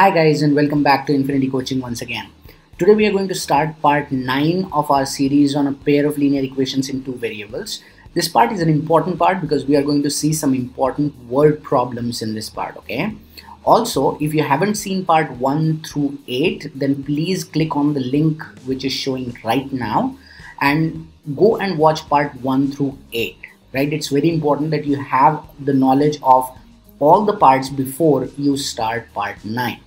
Hi guys, and welcome back to Infinity Coaching once again. Today we are going to start part 9 of our series on a pair of linear equations in two variables. This part is an important part because we are going to see some important word problems in this part, okay? Also, if you haven't seen part 1 through 8, then please click on the link which is showing right now and go and watch part 1 through 8, right? It's very important that you have the knowledge of all the parts before you start part 9.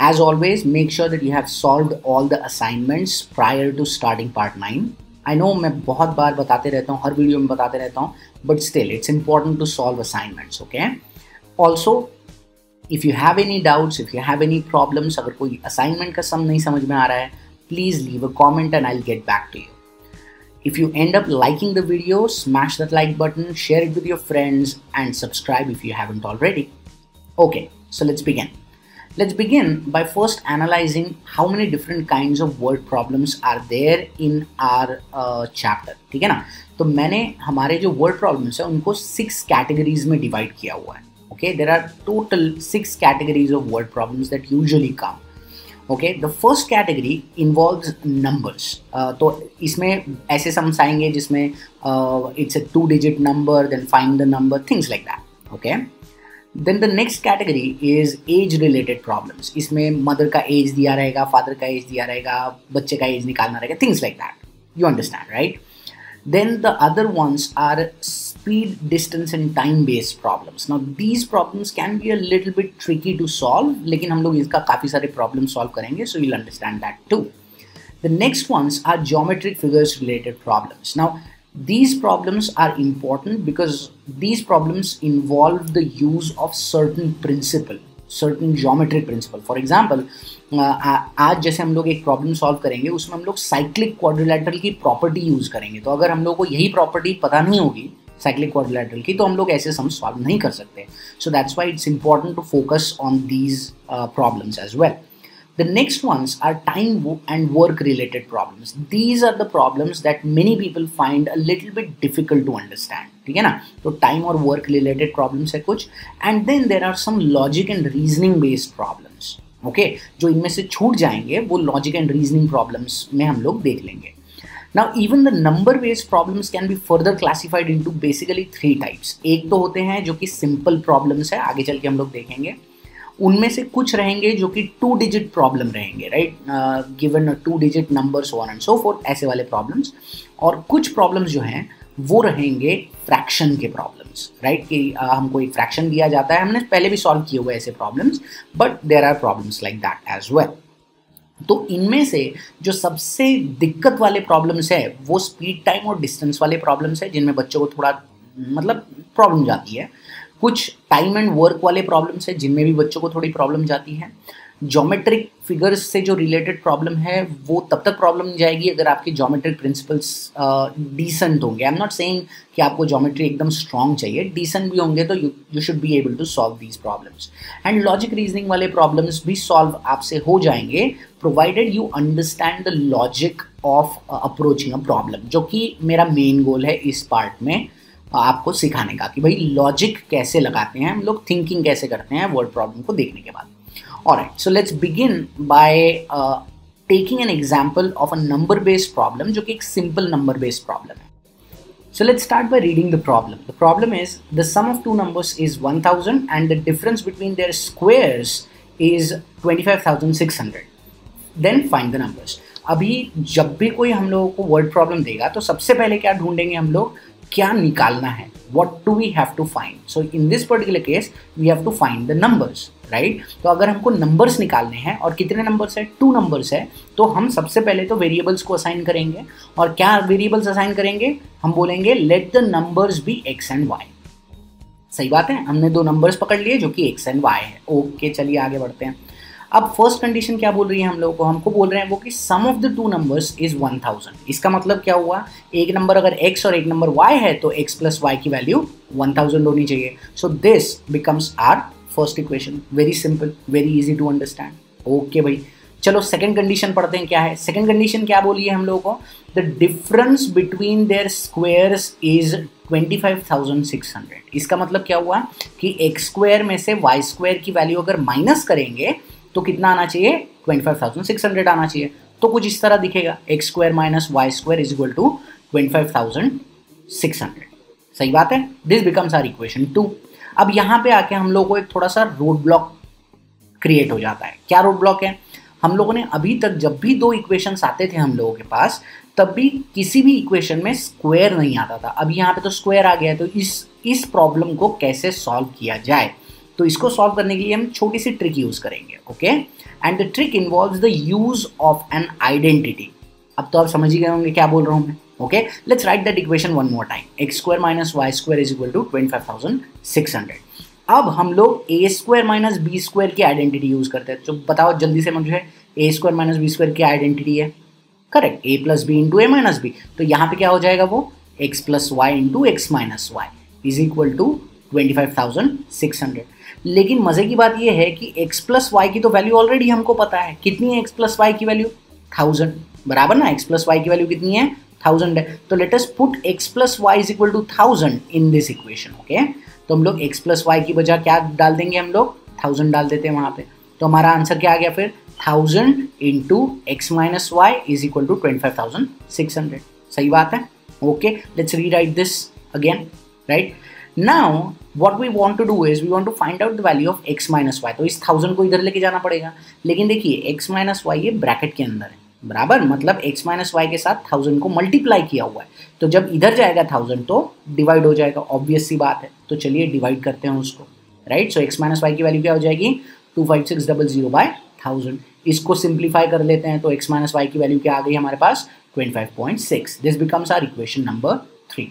As always, make sure that you have solved all the assignments prior to starting part 9. I know मैं बहुत बार बताते रहता हूँ, हर video में बताते रहता हूँ, but still it's important to solve assignments, okay? Also, if you have any doubts, if you have any problems, अगर कोई assignment का सम नहीं समझ में आ रहा है, please leave a comment and I'll get back to you. If you end up liking the video, smash that like button, share it with your friends and subscribe if you haven't already. Okay, so let's begin. Let's begin by first analyzing how many different kinds of word problems are there in our chapter. ठीक है ना? तो मैंने हमारे जो word problems हैं उनको 6 categories में divide किया हुआ है. Okay, there are total 6 categories of word problems that usually come. Okay, the first category involves numbers. तो इसमें ऐसे सम्स आएंगे जिसमें it's a 2-digit number, then find the number, things like that. Okay. Then the next category is age-related problems. इसमें mother का age दिया रहेगा, father का age दिया रहेगा, बच्चे का age निकालना रहेगा, things like that. You understand, right? Then the other ones are speed, distance, and time-based problems. Now these problems can be a little bit tricky to solve, लेकिन हम लोग इसका काफी सारे problem solve करेंगे, so you'll understand that too. The next ones are geometric figures-related problems. Now these problems are important because these problems involve the use of certain principle, certain geometric principle. For example, आज जैसे हम लोग एक problem solve करेंगे, उसमें हम लोग cyclic quadrilateral की property use करेंगे. तो अगर हम लोग को यही property पता नहीं होगी cyclic quadrilateral की, तो हम लोग ऐसे sum solve नहीं कर सकते. So that's why it's important to focus on these problems as well. The next ones are time and work related problems. These are the problems that many people find a little bit difficult to understand. ठीक है ना? तो time और work related problems है कुछ, and then there are some logic and reasoning based problems. Okay? जो इनमें से छूट जाएंगे, वो logic and reasoning problems में हम लोग देख लेंगे. Now even the number based problems can be further classified into basically 3 types. एक तो होते हैं जो कि simple problems है, आगे चल के हम लोग देखेंगे. उनमें से कुछ रहेंगे जो कि 2-digit problem रहेंगे, right? Given a 2-digit number, so on and so forth, ऐसे वाले problems. और कुछ problems जो हैं, वो रहेंगे fraction के problems, right? कि हमको एक fraction दिया जाता है, हमने पहले भी solve किए हुए ऐसे problems, but there are problems like that as well. तो इनमें से जो सबसे दिक्कत वाले problems हैं, वो speed, time और distance वाले problems हैं, जिनमें बच्चों को थोड़ा मतलब problem जाती है. कुछ टाइम एंड वर्क वाले प्रॉब्लम्स हैं जिनमें भी बच्चों को थोड़ी प्रॉब्लम जाती है. ज्योमेट्रिक फिगर्स से जो रिलेटेड प्रॉब्लम है वो तब तक प्रॉब्लम नहीं जाएगी अगर आपके ज्योमेट्रिक प्रिंसिपल्स डिसेंट होंगे. आई एम नॉट सेइंग कि आपको ज्योमेट्री एकदम स्ट्रांग चाहिए, डिसेंट भी होंगे तो you should be able to solve these problems. And logic reasoning वाले प्रॉब्लम्स भी सॉल्व आपसे हो जाएंगे provided you understand the logic of approaching a problem, जो कि मेरा मेन गोल है इस पार्ट में आपको सिखाने का कि भाई लॉजिक कैसे लगाते हैं हम लोग, थिंकिंग कैसे करते हैं वर्ड प्रॉब्लम को देखने के बाद. Alright, so let's begin by taking an example of a number based problem जो कि एक सिंपल नंबर बेस्ड प्रॉब्लम है. So let's start by reading the problem. The problem is the sum of 2 numbers is 1000 and the difference between their squares is 25600. Then find the numbers. अभी जब भी कोई हम लोगों को वर्ड प्रॉब्लम देगा तो सबसे पहले क्या ढूंढेंगे हम लोग, क्या निकालना है, what do we have to find. So in this particular case we have to find the numbers, right? तो अगर हमको numbers निकालने हैं और कितने numbers हैं, 2 numbers हैं, तो हम सबसे पहले तो variables को assign करेंगे. और क्या variables assign करेंगे, हम बोलेंगे let the numbers be x and y. सही बात है, हमने 2 numbers पकड़ लिए जो कि x and y है. ओके, चलिए आगे बढ़ते हैं. अब फर्स्ट कंडीशन क्या बोल रही है हम लोगों को, हमको बोल रहे हैं वो कि sum of the 2 numbers is 1000. इसका मतलब क्या हुआ, एक नंबर अगर x और एक नंबर y है तो x plus y की वैल्यू 1000 होनी चाहिए. So this becomes our first equation. Very simple, very easy to understand. Okay भाई, चलो सेकंड कंडीशन पढ़ते हैं क्या है. सेकंड कंडीशन क्या बोली है हम लोगों को, the difference between their squares is 25600. इसका मतलब क्या हुआ कि x स्क्वायर में से y स्क्वायर की वैल्यू अगर माइनस करेंगे तो कितना आना चाहिए 25,600 आना चाहिए। तो कुछ इस तरह दिखेगा x square minus y square is equal to 25,600। सही बात है। This becomes our equation 2। अब यहाँ पे आके हम लोग को एक थोड़ा सा रोड ब्लॉक क्रिएट हो जाता है। क्या रोड ब्लॉक है? हम लोगों ने अभी तक जब भी दो इक्वेशंस आते थे हम लोगों के पास तब भी किसी भी इक्वेशन में स्क्वायर नहीं आता था। अब यहाँ पे तो स्क्वायर आ गया है। तो इस प्रॉब्लम को कैसे सॉल्व किया जाए, तो इसको सॉल्व करने के लिए हम छोटी सी ट्रिक यूज़ करेंगे। Okay, and the trick involves the use of an identity. अब तो आप समझ ही गए होंगे क्या बोल रहा हूँ मैं। Okay, let's write that equation one more time. X square minus y square is equal to 25,600। अब हम लोग a square minus b square की आइडेंटिटी यूज करते हैं। तो बताओ जल्दी से मुझे a square minus b square की आइडेंटिटी है, correct, a plus b into a minus b. तो यहाँ पे क्या हो जाएगा वो x plus y into x minus y is equal to 25,600। लेकिन मजे की बात यह है कि एक्स प्लस वाई की तो वैल्यू ऑलरेडी हमको पता है। कितनी है एक्स प्लस वाई की वैल्यू? 1000, बराबर ना। एक्स प्लस वाई की वैल्यू कितनी है? 1000 है। तो let us put x plus y is equal to 1000 in this equation. Okay, तो हम लोग x प्लस वाई की बजाय क्या डाल देंगे? हम लोग 1000 डाल देते हैं वहाँ पे। तो हमारा आंसर क्या आ गया फिर? 1000 into x minus y is equal to 25,600। सही बात है। Okay, let's rewrite this again. Right now what we want to do is we want to find out the value of x minus y. तो इस 1000 को इधर लेके जाना पड़ेगा। लेकिन देखिए x माइनस वाई ये ब्रैकेट के अंदर है, बराबर, मतलब x माइनस वाई के साथ 1000 को मल्टीप्लाई किया हुआ है। तो जब इधर जाएगा 1000 तो डिवाइड हो जाएगा, ऑब्वियस सी बात है। तो चलिए डिवाइड करते हैं उसको, right. So x minus y की वैल्यू क्या हो जाएगी? 25600 बाय 1000। इसको सिंप्लीफाई कर लेते हैं तो x माइनस वाई की वैल्यू क्या आ गई हमारे पास? 25.6। This becomes our equation number 3।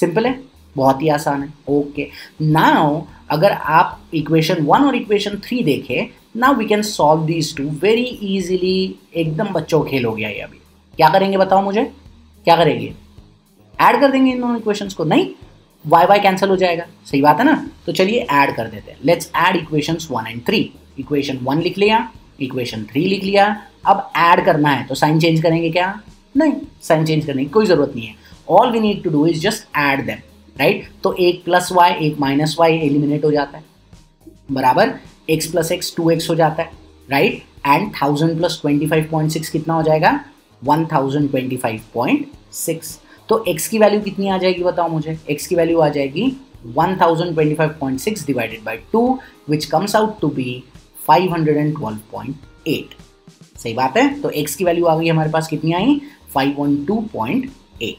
Simple है, बहुत ही आसान है। ओके, नाउ अगर आप इक्वेशन 1 और इक्वेशन 3 देखें, now we can solve these two very easily. एकदम बच्चों खेल हो गया ये। अभी क्या करेंगे बताओ मुझे, क्या करेंगे? ऐड कर देंगे इन दोनों इक्वेशंस को? नहीं, वाई वाई कैंसिल हो जाएगा, सही बात है ना। तो चलिए ऐड कर देते हैं। Let's add equations 1 and 3। Equation 1 लिख लिया, इक्वेशन 3 लिख लिया। अब ऐड करना है तो साइन चेंज करेंगे क्या? नहीं, साइन चेंज करने की कोई ज़रूरत नहीं है। All we need to do is just add them, right. तो एक प्लस वाई एक माइनस वाई एलिमिनेट हो जाता है, बराबर। एक्स प्लस एक्स 2x हो जाता है, राइट। एंड 1000 प्लस 25.6 कितना हो जाएगा? 1025.6। तो x की वैल्यू कितनी आ जाएगी बताओ मुझे? x की वैल्यू आ जाएगी 1025.6 divided by 2 which comes out to be 512.8। सही बात है। तो x की वैल्यू आ गई हमारे पास कितनी आई? 512.8।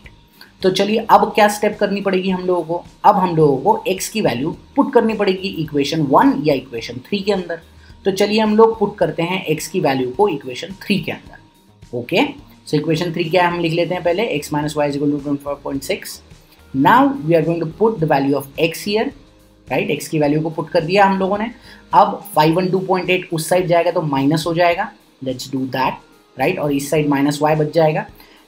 तो चलिए अब क्या स्टेप करनी पड़ेगी हम लोगों को? अब हम लोगों को x की वैल्यू पुट करनी पड़ेगी इक्वेशन 1 या इक्वेशन 3 के अंदर। तो चलिए हम लोग पुट करते हैं x की वैल्यू को इक्वेशन 3 के अंदर। ओके, सो इक्वेशन 3 क्या है हम लिख लेते हैं पहले। x minus y is equal to 25.6। Now we are going to put the value of x here, right. x की वैल्यू को पुट कर दिया हम लोगों ने। अब 512.8 उस साइड जाएगा तो माइनस हो जाएगा, लेट्स डू दैट, राइट। और इस साइड माइनस वाई बच जाएगा।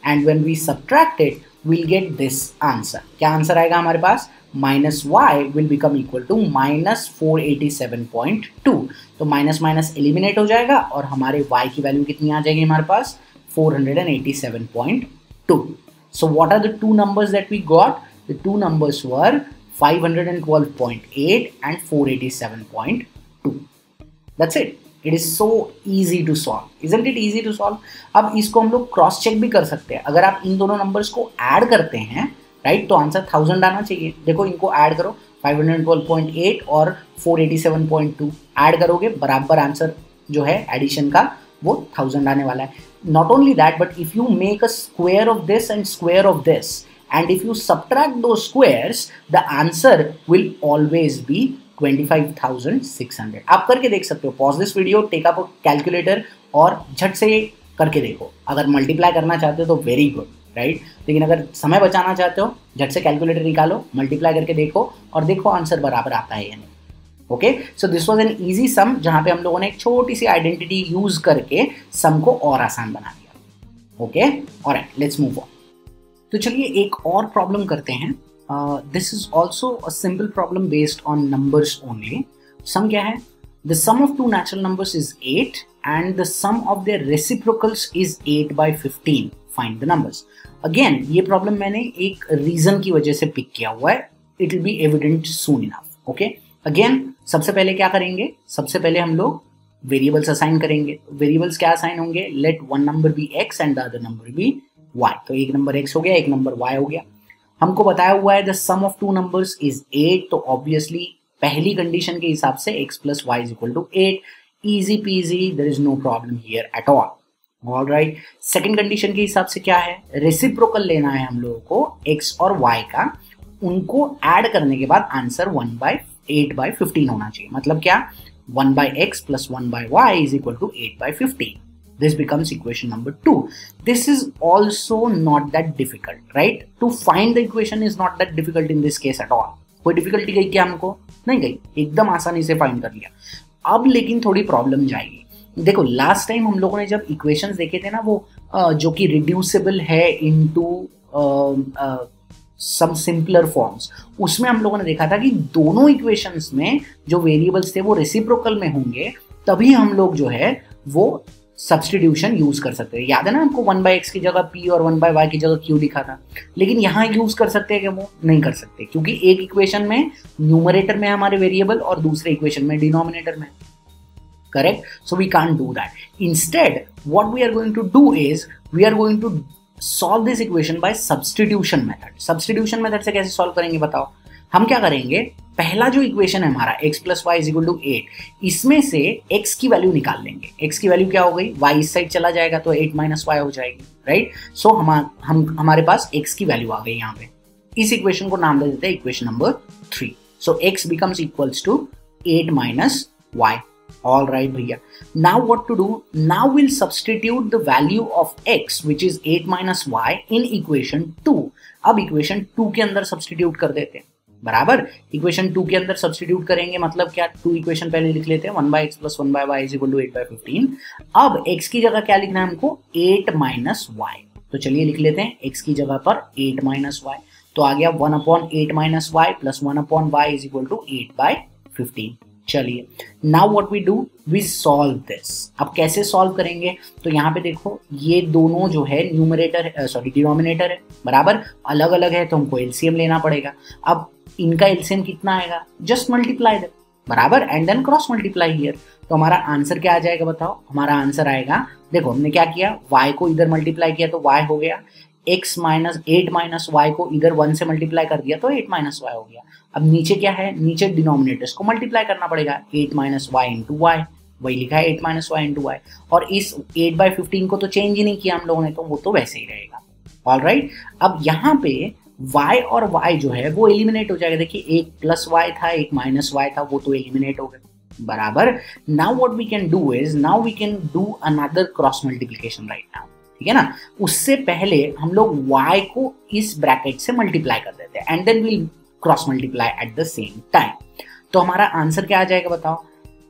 And when we subtract it we'll get this answer. क्या आंसर आएगा हमारे पास? Minus y will become equal to minus 487.2। तो माइनस माइनस एलिमिनेट हो जाएगा और हमारे y की वैल्यू कितनी आ जाएगी हमारे पास? 487.2। So what are the two numbers that we got? The two numbers were 512.8 and 487.2। That's it. It is so easy to solve, isn't it easy to solve. अब इसको हम लोग क्रॉस चेक भी कर सकते हैं। अगर आप इन दोनों नंबर्स को ऐड करते हैं, राइट, तो आंसर 1000 आना चाहिए। देखो इनको ऐड करो, 512.8 और 487.2 ऐड करोगे, बराबर आंसर जो है एडिशन का वो 1000 आने वाला है। Not only that but if you make a square of this and square of this and if you subtract दो squares the answer will always be 25,600। आप करके देख सकते हो। Pause this video, take up calculator और झट से करके देखो। अगर मल्टीप्लाई करना चाहते हो तो वेरी गुड, राइट। लेकिन अगर समय बचाना चाहते हो, झट से कैलकुलेटर निकालो, मल्टीप्लाई करके देखो और देखो आंसर बराबर आता है या नहीं। Okay, so this was an easy sum जहाँ पे हम लोगों ने एक छोटी सी आइडेंटिटी यूज करके सम को और आसान बना दिया। Okay, alright, let's move on. तो चलिए एक और प्रॉब्लम करते हैं। This is also a simple problem based on numbers only. Sum क्या है? The sum of two natural numbers is 8 and the sum of their reciprocals is 8 by 15. Find the numbers. Again, ये problem मैंने एक reason की वजह से pick किया हुआ है. It will be evident soon enough. Okay? Again, सबसे पहले क्या करेंगे? सबसे पहले हम लोग वेरिएबल्स असाइन करेंगे। वेरिएबल्स क्या असाइन होंगे, let one number be x and the other number be y. तो एक नंबर एक्स हो गया, एक नंबर वाई हो गया। हमको बताया हुआ है the sum of two numbers is 8, तो ऑब्वियसली पहली कंडीशन के हिसाब से x plus y is equal to 8। Easy peasy, there is no problem here at all. Alright, second condition के हिसाब से क्या है, रेसिप्रोकल लेना है हम लोगों को एक्स और वाई का, उनको ऐड करने के बाद आंसर 1/8/15 होना चाहिए। मतलब क्या, 1/x + 1/y = 8/15। This becomes equation number 2. This is also not that difficult, right? To find the equation is not that difficult in this case at all. कोई difficulty गई क्या हमको? नहीं गई, एकदम आसानी से find कर लिया। अब लेकिन थोड़ी problem जाएगी। देखो लास्ट टाइम हम लोगों ने जब equations देखे थे ना, वो जो कि reducible है into some simpler forms, उसमें हम लोगों ने देखा था कि दोनों equations में जो variables थे वो reciprocal में होंगे, तभी हम लोग जो है वो सब्सटीट्यूशन यूज कर सकते हैं। याद है ना हमको 1/x की जगह p और 1/y की जगह q लिखा था, लेकिन यहाँ यूज कर सकते हैं कि वो नहीं कर सकते, क्योंकि एक इक्वेशन में न्यूमरेटर में हमारे वेरिएबल और दूसरे इक्वेशन में डिनोमिनेटर में। Correct, so we can't do that. Instead what we are going to do is we are going to solve this equation by substitution method. Substitution method से कैसे solve करेंगे बताओ। हम क्या करेंगे, पहला जो इक्वेशन है हमारा x plus y is equal to 8, इसमें से x की वैल्यू निकाल लेंगे। x की वैल्यू क्या हो गई, y इस साइड चला जाएगा तो 8 माइनस वाई हो जाएगी, राइट। सो हमारे पास x की वैल्यू आ गई। यहाँ पे इस इक्वेशन को नाम दे देते हैं equation number 3। So x becomes equals to 8 minus y. All right भैया, now what to do, now will substitute the value of x which is 8 minus y in equation 2। अब इक्वेशन 2 के अंदर सब्सटीट्यूट कर देते हैं, बराबर। इक्वेशन 2 के अंदर सब्सटीट्यूट करेंगे मतलब क्या, 2 इक्वेशन पहले लिख लेते हैं 1/x + 1/y = 8/15। अब x की जगह क्या लिखना है हमको, 8 माइनस वाई। तो चलिए लिख लेते हैं x की जगह पर 8 माइनस वाई, तो आ गया 1/8 - y + 1/y = 8/15। चलिए now what we do, we solve this. अब कैसे सॉल्व करेंगे, तो यहाँ पे देखो ये दोनों जो है न्यूमरेटर डिनोमिनेटर है, बराबर, अलग अलग है तो हमको एलसीएम लेना पड़ेगा। अब इनका एलसीएम कितना आएगा, जस्ट मल्टीप्लाई दैट, बराबर, and then cross multiply here. तो हमारा आंसर क्या आ जाएगा बताओ, हमारा आंसर आएगा, देखो हमने क्या किया, y को इधर मल्टीप्लाई किया तो y हो गया, x माइनस 8 माइनस वाई को इधर 1 से मल्टीप्लाई कर दिया तो 8 माइनस वाई हो गया। अब नीचे क्या है, नीचे डिनोमिनेटर्स को मल्टीप्लाई करना पड़ेगा, 8 माइनस वाई इंटू वाई, वही लिखा है 8 माइनस वाई इंटू वाई। और इस 8/15 को तो चेंज ही नहीं किया हम लोगों ने, तो वो तो वैसे ही रहेगा। ऑलराइट, अब यहाँ पे y और y जो है वो एलिमिनेट हो जाएगा। देखिए एक प्लस वाई था, एक माइनस वाई था, वो तो एलिमिनेट हो गए, बराबर। Now what we can do is now we can do another cross multiplication right now, ठीक है ना। उससे पहले हम लोग y को इस ब्रैकेट से मल्टीप्लाई कर देते हैं and then we'll cross multiply at the same time. तो हमारा आंसर क्या आ जाएगा बताओ।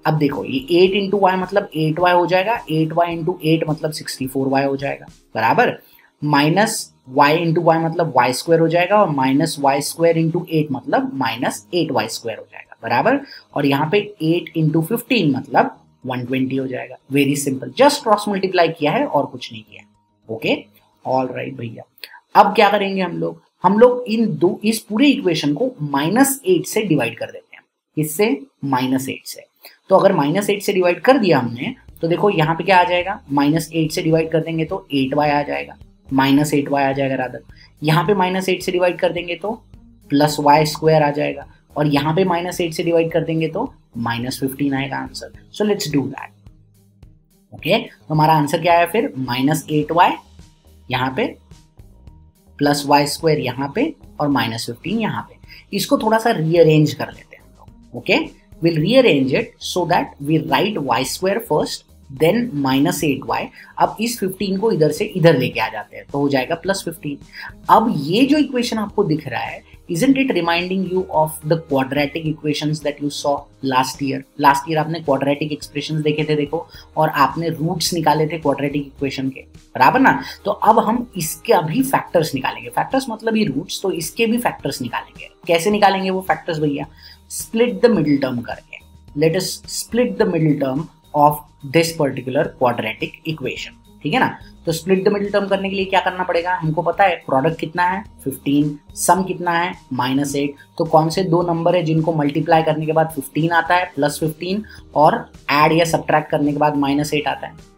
अब देखो ये 8 इंटू वाई मतलब 8y हो जाएगा, 8y इंटू 8 मतलब 64y हो जाएगा, बराबर, माइनस y इंटू वाई मतलब वाई स्क्वायर हो जाएगा, और माइनस वाई स्क्वायर इंटू 8 मतलब माइनस 8y स्क्वायर हो जाएगा, बराबर। और यहाँ पे 8 इंटू 15 मतलब 120 हो जाएगा। Very simple, just cross multiply किया है और कुछ नहीं किया। ओके, ऑल राइट भैया। अब क्या करेंगे हम लोग इन दो इस पूरे इक्वेशन को -8 से डिवाइड कर देते हैं। इससे -8 से, तो अगर -8 से डिवाइड कर दिया हमने तो देखो यहाँ पे क्या आ जाएगा, -8 से डिवाइड कर देंगे तो 8y आ जाएगा, -8y आ जाएगा रादर। यहाँ पे -8 से डिवाइड कर देंगे तो प्लस वाई स्क्वायर आ जाएगा, और यहाँ पे -8 से डिवाइड कर देंगे तो -15 आएगा answer. So let's do that. Okay, हमारा आंसर क्या आया फिर, -8y यहाँ पे, प्लस वाई स्क्वायर यहाँ पे, और -15 यहाँ पे। इसको थोड़ा सा रीअरेंज कर लेते हैं हम लोग। Okay, will rearrange it so that we write y square first, then -8y। अब इस 15 को इधर से इधर लेके आ जाते हैं तो हो जाएगा +15। अब ये जो इक्वेशन आपको दिख रहा है, Isn't it reminding you of the quadratic equations that you saw last year? Last year आपने quadratic expressions देखे थे, देखो, और आपने रूट्स निकाले थे quadratic equation के, बराबर ना। तो अब हम इसके अभी factors निकालेंगे। Factors मतलब ये रूट्स, तो इसके भी factors निकालेंगे। कैसे निकालेंगे वो factors भैया, split the middle term करके। Let us split the middle term of this particular quadratic equation, ठीक है ना। तो स्प्लिट द मिडिल टर्म करने के लिए क्या करना पड़ेगा, हमको पता है प्रोडक्ट कितना है 15, सम कितना है -8। तो कौन से दो नंबर है जिनको मल्टीप्लाई करने के बाद 15 आता है +15 और ऐड या सब्ट्रैक्ट करने के बाद -8 आता है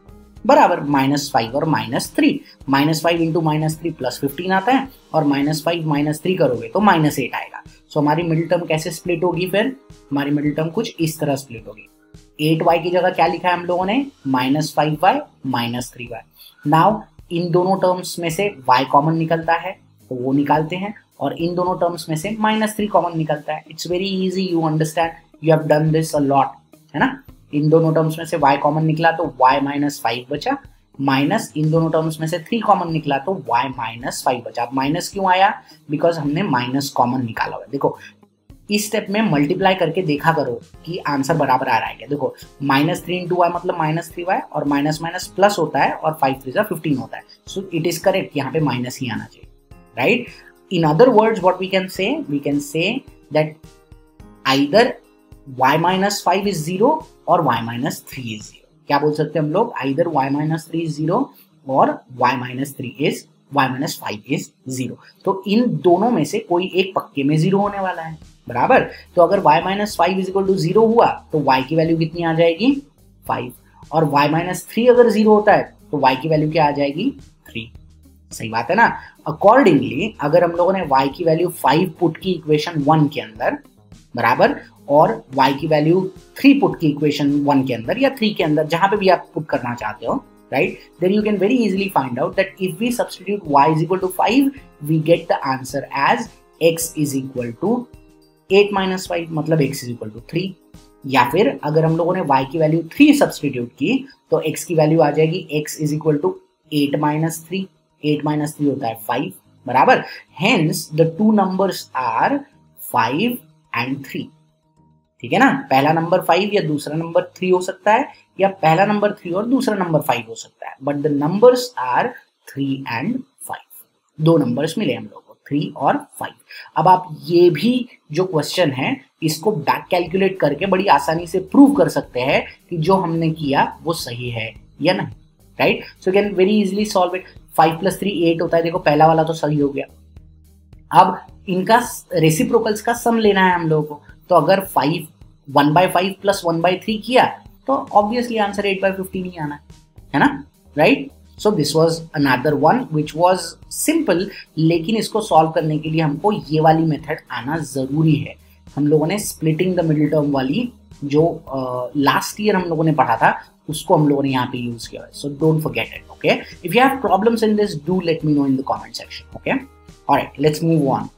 बराबर -5 और -3। -5 इंटू -3 +15 आता है और -5 -3 करोगे तो -8 आएगा। सो हमारी मिडिल टर्म कैसे स्प्लिट होगी, फिर हमारी मिडिल टर्म कुछ इस तरह स्प्लिट होगी। 8y की जगह क्या लिखा है हम लोगों ने, -5y -3y। नाउ इन दोनों टर्म्स में से y कॉमन निकलता है तो वो निकालते हैं और इन दोनों टर्म्स में से -3 कॉमन निकलता है। It's very easy, you understand, you have done this a lot, है ना। इन दोनों टर्म्स में से y कॉमन निकला तो y -5 बचा, माइनस इन दोनों टर्म्स में से 3 कॉमन निकला तो y -5 बचा। अब माइनस क्यों आया, बिकॉज हमने माइनस कॉमन निकाला हुआ। देखो इस स्टेप में मल्टीप्लाई करके देखा करो कि आंसर बराबर आ रहा है क्या। देखो -3 इंटू वाई मतलब -3y और माइनस प्लस होता है और 5 3 15 होता है। सो इट इज करेक्ट, यहाँ पे माइनस ही आना चाहिए, right. In other words what we can say that either y -5 is 0 और y -3 इज 0। क्या बोल सकते हैं हम लोग, आइदर y -3 इज 0 और y -3 इज y-5 इज 0। तो इन दोनों में से कोई एक पक्के में 0 होने वाला है, बराबर। तो अगर y-5 इज इक्वल टू 0 हुआ तो y की वैल्यू कितनी आ जाएगी 5, और y-3 अगर 0 होता है तो y की वैल्यू क्या आ जाएगी 3। सही बात है ना। अकॉर्डिंगली अगर हम लोगों ने y की वैल्यू 5 पुट की इक्वेशन 1 के अंदर, बराबर, और y की वैल्यू 3 पुट की इक्वेशन 1 के अंदर या 3 के अंदर, जहां पे भी आप पुट करना चाहते हो, right, then you can very easily find out that if we substitute y is equal to 5 we get the answer as x is equal to 8 minus 5 मतलब x is equal to 3। या फिर अगर हम लोगों ने y की value 3 substitute की तो x की वैल्यू आ जाएगी x is equal to 8 minus 3, 8 minus 3 होता है 5, बराबर। Hence the two numbers are 5 and 3, ठीक है ना। पहला नंबर 5 या दूसरा नंबर 3 हो सकता है, या पहला नंबर 3 और दूसरा नंबर 5 हो सकता है, but the numbers are 3 and 5। दो नंबर्स मिले हम लोगों को 3 और 5। अब आप ये भी जो क्वेश्चन है इसको बैक कैलकुलेट करके बड़ी आसानी से प्रूव कर सकते हैं कि जो हमने किया वो सही है या नहीं, right. So can very easily solve it. 5 + 3 8 होता है, देखो पहला वाला तो सही हो गया। अब इनका रेसिप्रोकल्स का सम लेना है हम लोगों को, तो अगर 5 1/5 + 1/3 किया तो ऑब्वियसली आंसर 8/15 ही आना है ना, right. So this was another one which was simple, लेकिन इसको सॉल्व करने के लिए हमको ये वाली मेथड आना जरूरी है। हम लोगों ने स्प्लिटिंग द मिडिल टर्म वाली जो लास्ट ईयर हम लोगों ने पढ़ा था उसको हम लोगों ने यहाँ पे यूज किया है। So don't forget it, okay. If you have problems in this do let me know in the comment section, okay. Alright, let's move on.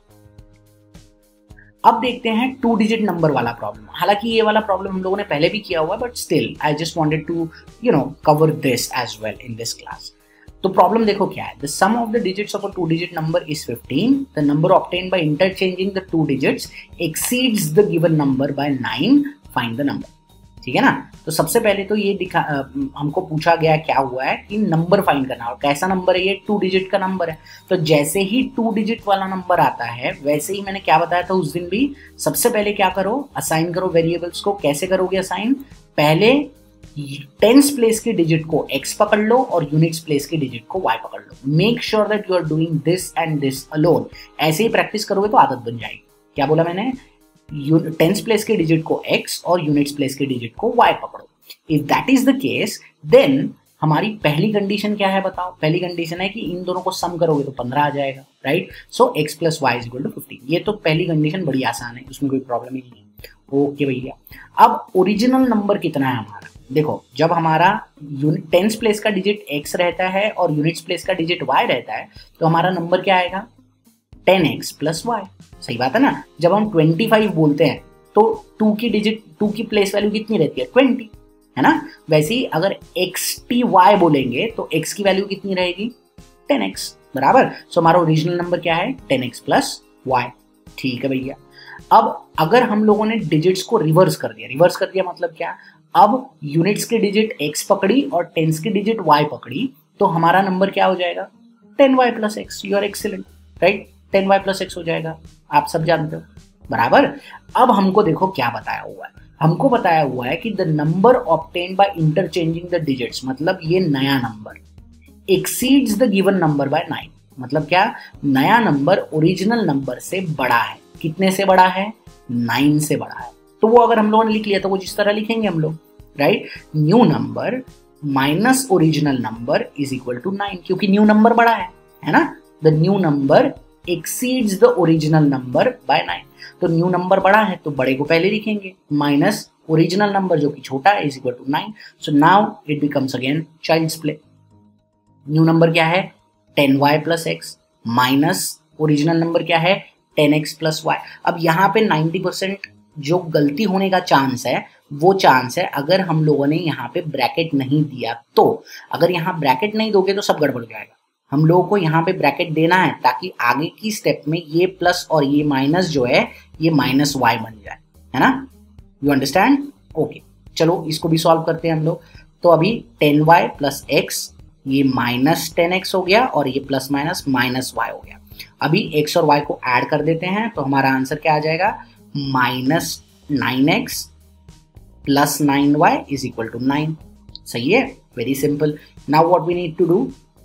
अब देखते हैं 2 डिजिट नंबर वाला प्रॉब्लम। हालांकि ये वाला प्रॉब्लम हम लोगों ने पहले भी किया हुआ है, but still I just wanted to you know cover this as well in this class. तो प्रॉब्लम देखो क्या है, the sum of the digits of a 2 digit number is 15। The number obtained by interchanging the 2 digits exceeds the given number by 9, find the number, ठीक है ना। तो सबसे पहले तो ये हमको पूछा गया क्या हुआ है कि नंबर फाइंड करना, और कैसा नंबर है ये, 2 डिजिट का नंबर है। तो जैसे ही 2 डिजिट वाला नंबर आता है, वैसे ही मैंने क्या बताया था उस दिन भी, सबसे पहले क्या करो, असाइन करो वेरिएबल्स को। कैसे करोगे असाइन, पहले टेंस प्लेस की डिजिट को x पकड़ लो और यूनिट्स प्लेस की डिजिट को y पकड़ लो। Make sure that you are doing this and this alone. ऐसे ही प्रैक्टिस करोगे तो आदत बन जाएगी। क्या बोला मैंने, टेंस प्लेस के डिजिट को x और यूनिट्स प्लेस के डिजिट को y पकड़ो। If that is the case then हमारी पहली कंडीशन क्या है बताओ। पहली कंडीशन है कि इन दोनों को सम करोगे तो 15 आ जाएगा, राइट। So x + y = 15। ये तो पहली कंडीशन बड़ी आसान है, उसमें कोई प्रॉब्लम ही नहीं है, ओके भैया। अब ओरिजिनल नंबर कितना है हमारा, देखो जब हमारा टेंस प्लेस का डिजिट x रहता है और यूनिट्स प्लेस का डिजिट y रहता है तो हमारा नंबर क्या आएगा 10x + y, सही बात है ना। जब हम 25 बोलते हैं तो 2 की प्लेस वैल्यू कितनी रहती है 20, है ना। वैसे ही अगर xty बोलेंगे तो x की वैल्यू कितनी रहेगी 10x, बराबर। सो हमारा ओरिजिनल नंबर क्या है 10x + y, ठीक है भैया। अब अगर हम लोगों ने डिजिट्स को रिवर्स कर दिया मतलब क्या, अब यूनिट्स की डिजिट x पकड़ी और टेंस की डिजिट y पकड़ी तो हमारा नंबर क्या हो जाएगा 10y + x। You are excellent, right. 10y + x हो जाएगा, आप सब जानते हो, बराबर। अब हमको देखो क्या बताया हुआ है, हमको बताया हुआ है कि the number obtained by interchanging the digits, मतलब ये नया number exceeds the given number by 9. मतलब क्या, नया नंबर ओरिजिनल नंबर से बड़ा है। कितने से बड़ा है? 9 से बड़ा है। तो वो अगर हम लोगों ने लिख लिया तो वो जिस तरह लिखेंगे हम लोग, right, new number minus original number is equal to 9, क्योंकि न्यू नंबर बड़ा है ना। The new number exceeds the original number by 9। तो न्यू नंबर बड़ा है तो बड़े को पहले लिखेंगे, माइनस ओरिजिनल नंबर जो कि छोटा है is equal to 9। So now it becomes again child's play. New number क्या है? 10y plus x, minus original number क्या है? 10x plus y. अब यहाँ पे 90% जो गलती होने का चांस है वो चांस है अगर हम लोगों ने यहाँ पे ब्रैकेट नहीं दिया तो। अगर यहाँ ब्रैकेट नहीं दोगे तो सब गड़बड़ जाएगा। हम लोगों को यहाँ पे ब्रैकेट देना है ताकि आगे की स्टेप में ये प्लस और ये माइनस जो है ये माइनस वाई बन जाए, है ना। You understand? ओके, चलो इसको भी सॉल्व करते हैं हम लोग। तो अभी 10y प्लस एक्स, ये माइनस 10x हो गया और ये प्लस माइनस माइनस वाई हो गया। अभी x और y को ऐड कर देते हैं तो हमारा आंसर क्या आ जाएगा? Minus 9x plus 9y is equal to 9। सही है, very simple. Now what we need to do,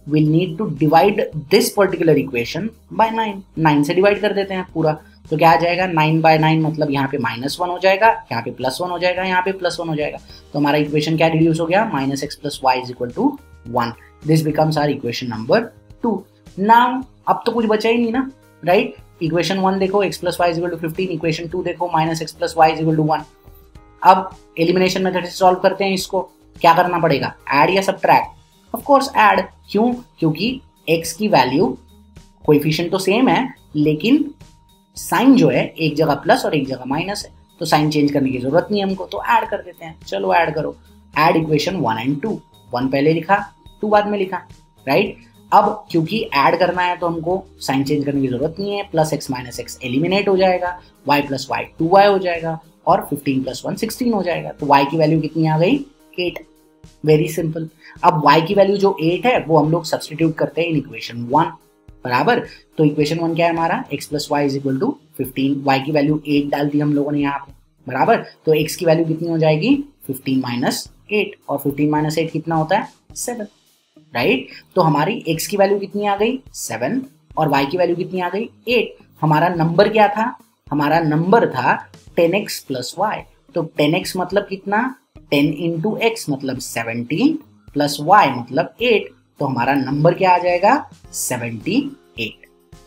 we need to divide this particular equation by 9। 9 से डिवाइड कर देते हैं पूरा, तो क्या आ जाएगा? 9 बाय 9, मतलब यहाँ पे -1 हो जाएगा, यहाँ पे +1 हो जाएगा, यहाँ पे +1 हो जाएगा। तो हमारा इक्वेशन क्या रिड्यूस हो गया? -x plus y is equal to 1। This becomes our equation number 2। Now अब तो कुछ बचा ही नहीं ना, राइट। इक्वेशन 1 देखो, x plus y is equal to 15। Equation 2 देखो, -x plus y is equal to 1। अब एलिमिनेशन मेथड से सॉल्व करते हैं इसको। क्या करना पड़ेगा, ऐड या सब्ट्रैक्ट? Of course add. क्यों? क्योंकि x की वैल्यू, कोएफिशिएंट तो सेम है लेकिन साइन जो है एक जगह प्लस और एक जगह माइनस है, तो साइन चेंज करने की जरूरत नहीं है हमको, तो ऐड कर देते हैं। चलो ऐड करो, ऐड इक्वेशन 1 एंड 2। 1 पहले लिखा, 2 बाद में लिखा, राइट। अब क्योंकि ऐड करना है तो हमको साइन चेंज करने की जरूरत नहीं है। Plus x minus x eliminate हो जाएगा, y प्लस वाई 2y हो जाएगा और 15 प्लस 1 16 हो जाएगा। तो y की वैल्यू कितनी आ गई? 8। Very simple. अब y की वैल्यू जो 8 है वो हम लोग सब्सटीट्यूट करते हैं इन इक्वेशन 1, बराबर। तो इक्वेशन 1 क्या है हमारा? x plus y is equal to 15। Y की वैल्यू 8 डाल दी हम लोगों ने यहाँ पे, बराबर। तो x की वैल्यू कितनी हो जाएगी? 15 माइनस 8, और 15 माइनस 8 कितना होता है? 7, राइट। तो हमारी x की वैल्यू कितनी आ गई? 7, और y की वैल्यू कितनी आ गई? 8। हमारा नंबर क्या था? हमारा नंबर था 10x प्लस वाई। तो 10x मतलब कितना? 10 इंटू एक्स मतलब 17 प्लस वाई मतलब 8। तो हमारा नंबर क्या आ जाएगा? 78।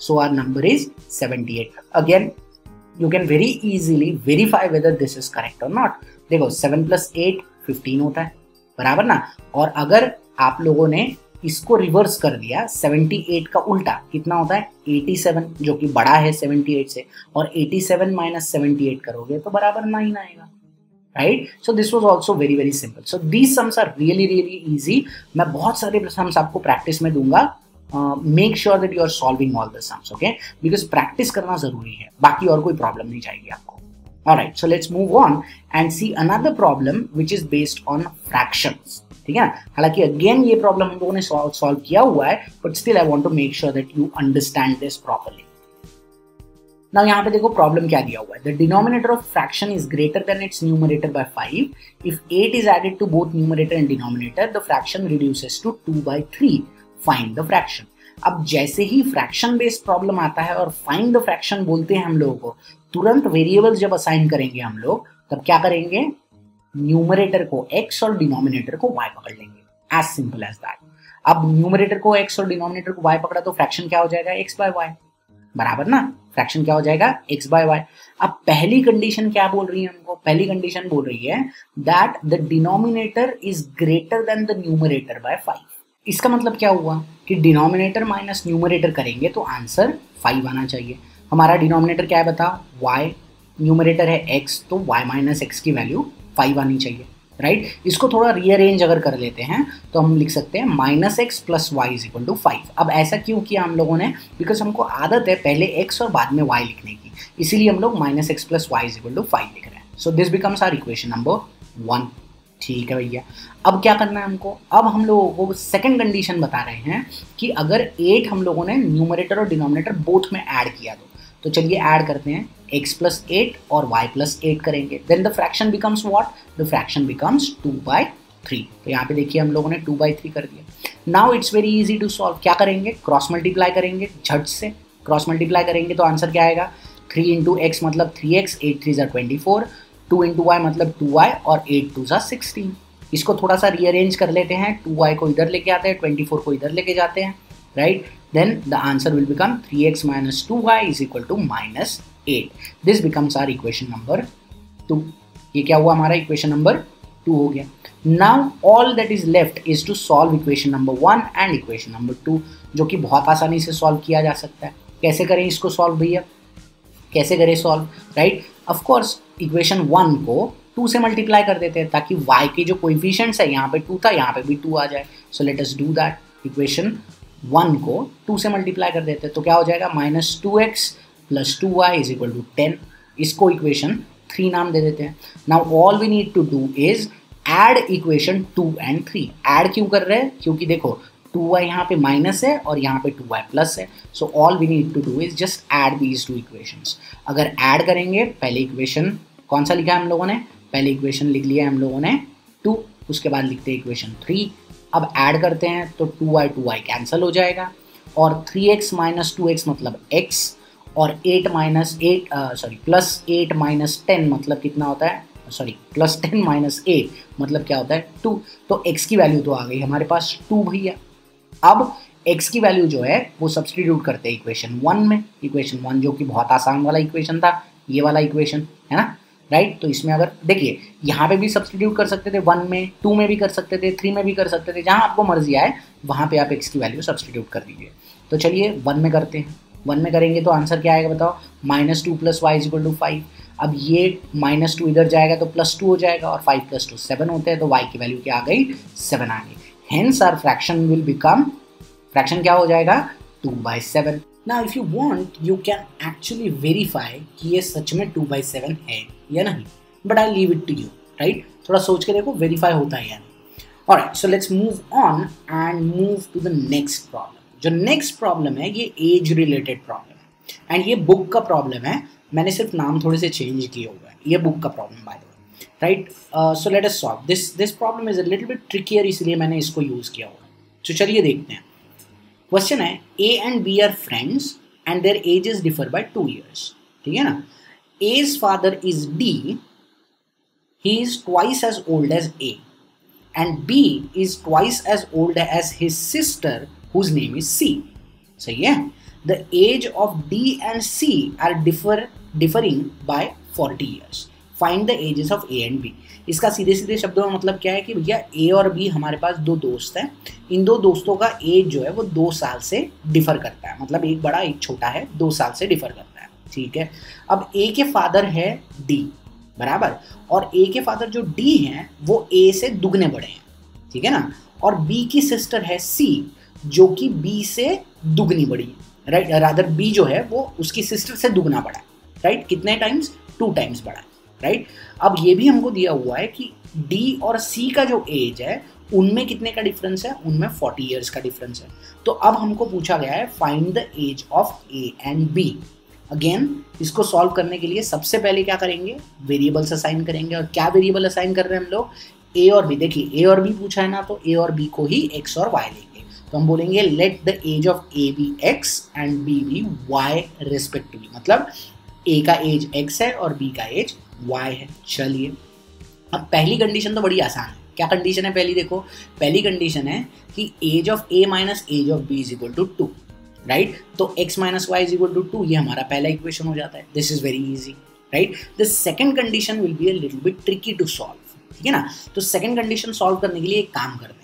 So our number is 78। Again you can very easily verify whether this is correct और नॉट। देखो 7 प्लस 8 15 होता है, बराबर ना। और अगर आप लोगों ने इसको रिवर्स कर दिया, 78 का उल्टा कितना होता है? 87, जो कि बड़ा है 78 से, और 87 माइनस 78 करोगे तो बराबर 9 आएगा, right. So this was also very very simple. So these sums are really really easy. मैं बहुत सारे सम्स आपको प्रैक्टिस में दूंगा। Make sure that you are solving all the sums, okay, because practice करना जरूरी है, बाकी और कोई प्रॉब्लम नहीं जाएगी आपको। Alright, so let's move on and see another problem which is based on fractions, ठीक है ना। हालांकि अगेन ये प्रॉब्लम हम लोगों ने सॉल्व किया हुआ है, but still I want to make sure that you understand this properly. Now यहाँ पे देखो प्रॉब्लम क्या दिया हुआ है। The denominator of fraction is greater than its numerator by 5। If 8 is added to both numerator and denominator the fraction reduces to 2 by 3। Find the fraction. अब जैसे ही fraction based problem आता है और फाइंड द फ्रैक्शन बोलते हैं हम लोगों को, तुरंत वेरिएबल्स जब असाइन करेंगे हम लोग तब क्या करेंगे? न्यूमरेटर को x और डिनोमिनेटर को y पकड़ लेंगे, एज सिंपल एज दैट। अब न्यूमरेटर को x और डिनोमिनेटर को y पकड़ा तो फ्रैक्शन क्या हो जाएगा? x बाय y, बराबर ना। फ्रैक्शन क्या हो जाएगा? x by y। अब पहली कंडीशन क्या बोल रही है हमको? पहली कंडीशन बोल रही है that the denominator is greater than the numerator by 5। इसका मतलब क्या हुआ कि डिनोमिनेटर माइनस न्यूमरेटर करेंगे तो आंसर 5 आना चाहिए। हमारा डिनोमिनेटर क्या है बताओ? y, न्यूमरेटर है x, तो y माइनस एक्स की वैल्यू 5 आनी चाहिए, राइट। इसको थोड़ा रीअरेंज अगर कर लेते हैं तो हम लिख सकते हैं -x plus y is equal to 5। अब ऐसा क्यों किया हम लोगों ने? बिकॉज हमको आदत है पहले x और बाद में y लिखने की, इसीलिए हम लोग -x plus y is equal to 5 लिख रहे हैं। So this becomes our equation number 1, ठीक है भैया। अब क्या करना है हमको? अब हम लोगों को सेकेंड कंडीशन बता रहे हैं कि अगर 8 हम लोगों ने न्यूमरेटर और डिनोमिनेटर बोथ में ऐड किया तो चलिए ऐड करते हैं। x प्लस 8 और y प्लस 8 करेंगे, then the fraction becomes what? The fraction becomes 2 by 3। तो यहाँ पे देखिए हम लोगों ने 2 बाई 3 कर दिया। Now it's very easy to solve. क्या करेंगे, क्रॉस मल्टीप्लाई करेंगे, झट से क्रॉस मल्टीप्लाई करेंगे तो आंसर क्या आएगा, 3 into x मतलब 3x, 8 3s are 24, 2 into y मतलब 2y और 8 2s are 16। इसको थोड़ा सा रीअरेंज कर लेते हैं, 2y को इधर लेके आते हैं, 24 को इधर लेके जाते हैं, right, then the answer will become 3x minus 2y is equal to minus 8। This becomes our equation number 2। ये क्या हुआ, हमारा इक्वेशन नंबर 2 हो गया। Now all that is left is to solve equation number 1 and equation number 2, जो कि बहुत आसानी से सॉल्व किया जा सकता है। कैसे करें इसको सॉल्व भैया, कैसे करें solve, right? Of course equation 1 को 2 से मल्टीप्लाई कर देते हैं ताकि y के जो कोएफिशिएंट्स है, यहाँ पे 2 था, यहाँ पे भी 2 आ जाए। So let us do that, equation 1 को 2 से मल्टीप्लाई कर देते हैं तो क्या हो जाएगा, -2x + 2y is equal to 10। इसको इक्वेशन 3 नाम दे देते हैं। Now all we need to do is add equation 2 and 3। Add क्यों कर रहे हैं, क्योंकि देखो 2y यहाँ पे माइनस है और यहाँ पे 2y प्लस है। So all we need to do is just add these 2 equations. अगर ऐड करेंगे, पहले इक्वेशन कौन सा लिखा है हम लोगों ने, पहले इक्वेशन लिख लिया है हम लोगों ने 2, उसके बाद लिखते हैं इक्वेशन 3। अब ऐड करते हैं तो 2y 2y कैंसिल हो जाएगा और 3x minus 2x मतलब x और 8 प्लस 8 minus 10 मतलब कितना होता है, प्लस 10 minus 8 मतलब क्या होता है, 2। तो x की वैल्यू तो आ गई हमारे पास 2 भैया। अब x की वैल्यू जो है वो सब्सटीट्यूट करते हैं इक्वेशन 1 में। इक्वेशन 1 जो कि बहुत आसान वाला इक्वेशन था, ये वाला इक्वेशन है ना, राइट। तो इसमें अगर देखिए, यहाँ पे भी सब्सटीट्यूट कर सकते थे 1 में, 2 में भी कर सकते थे, 3 में भी कर सकते थे, जहाँ आपको मर्जी आए वहाँ पे आप x की वैल्यू सब्सटीट्यूट कर दीजिए। तो चलिए 1 में करते हैं। 1 में करेंगे तो आंसर क्या आएगा बताओ, -2 + y is equal to 5। अब ये -2 इधर जाएगा तो +2 हो जाएगा और 5 + 2 7 होते हैं, तो y की वैल्यू क्या आ गई, 7 आ गई। Hence our fraction will become, fraction क्या हो जाएगा, 2/7। Now if you want you can actually verify कि ये सच में 2/7 है या नहीं, but I leave it to you, right. थोड़ा सोच के देखो वेरीफाई होता है या नहीं। Alright, so let's move on and move to the next problem. जो नेक्स्ट प्रॉब्लम है ये एज रिलेटेड प्रॉब्लम है एंड ये बुक का प्रॉब्लम है, मैंने सिर्फ नाम थोड़े से चेंज किए हुए हैं। ये बुक का problem by the way, right. So let us solve this. This problem is a little bit trickier, इसलिए मैंने इसको यूज़ किया हुआ है। तो चलिए देखते हैं। क्वेश्चन है, A and B are friends and their ages differ by 2 years, ठीक है ना। As father is D, he is twice as old as A and B is twice as old as his sister whose name is C. सही है। The age of D and C are differing by 40 years. Find the ages of A and B. इसका सीधे सीधे शब्दों में मतलब क्या है कि भैया A और B हमारे पास 2 दोस्त हैं, इन 2 दोस्तों का एज जो है वो 2 साल से डिफर करता है, मतलब एक बड़ा एक छोटा है, 2 साल से डिफर करता है, ठीक है। अब A के फादर है D, बराबर, और A के फादर जो D हैं वो A से दुगने बड़े हैं, ठीक है ना, और B की सिस्टर है C जो कि B से दुगनी बड़ी है, राइट। रादर B जो है वो उसकी सिस्टर से दुगना बड़ा है, राइट। कितने टाइम्स, 2 times बड़ा है, राइट। अब ये भी हमको दिया हुआ है कि D और C का जो एज है उनमें कितने का डिफरेंस है, उनमें 40 इयर्स का डिफरेंस है। तो अब हमको पूछा गया है find the age of A and B। Again इसको सॉल्व करने के लिए सबसे पहले क्या करेंगे, वेरिएबल्स असाइन करेंगे। और क्या वेरिएबल असाइन कर रहे हैं हम लोग, A और B। देखिए A और B पूछा है ना, तो A और B को ही x और y लेंगे। तो हम बोलेंगे let the age of A B x and B B y respectively, मतलब a का एज x है और b का एज y है। चलिए, अब पहली कंडीशन तो बड़ी आसान है। क्या कंडीशन है पहली, देखो पहली कंडीशन है कि age of a minus age of b is equal to 2, right. तो x minus y is equal to 2, ये हमारा पहला इक्वेशन हो जाता है। This is very easy, right. The second condition will be a little bit tricky to solve, ठीक है ना। तो सेकेंड कंडीशन सॉल्व करने के लिए एक काम करते हैं।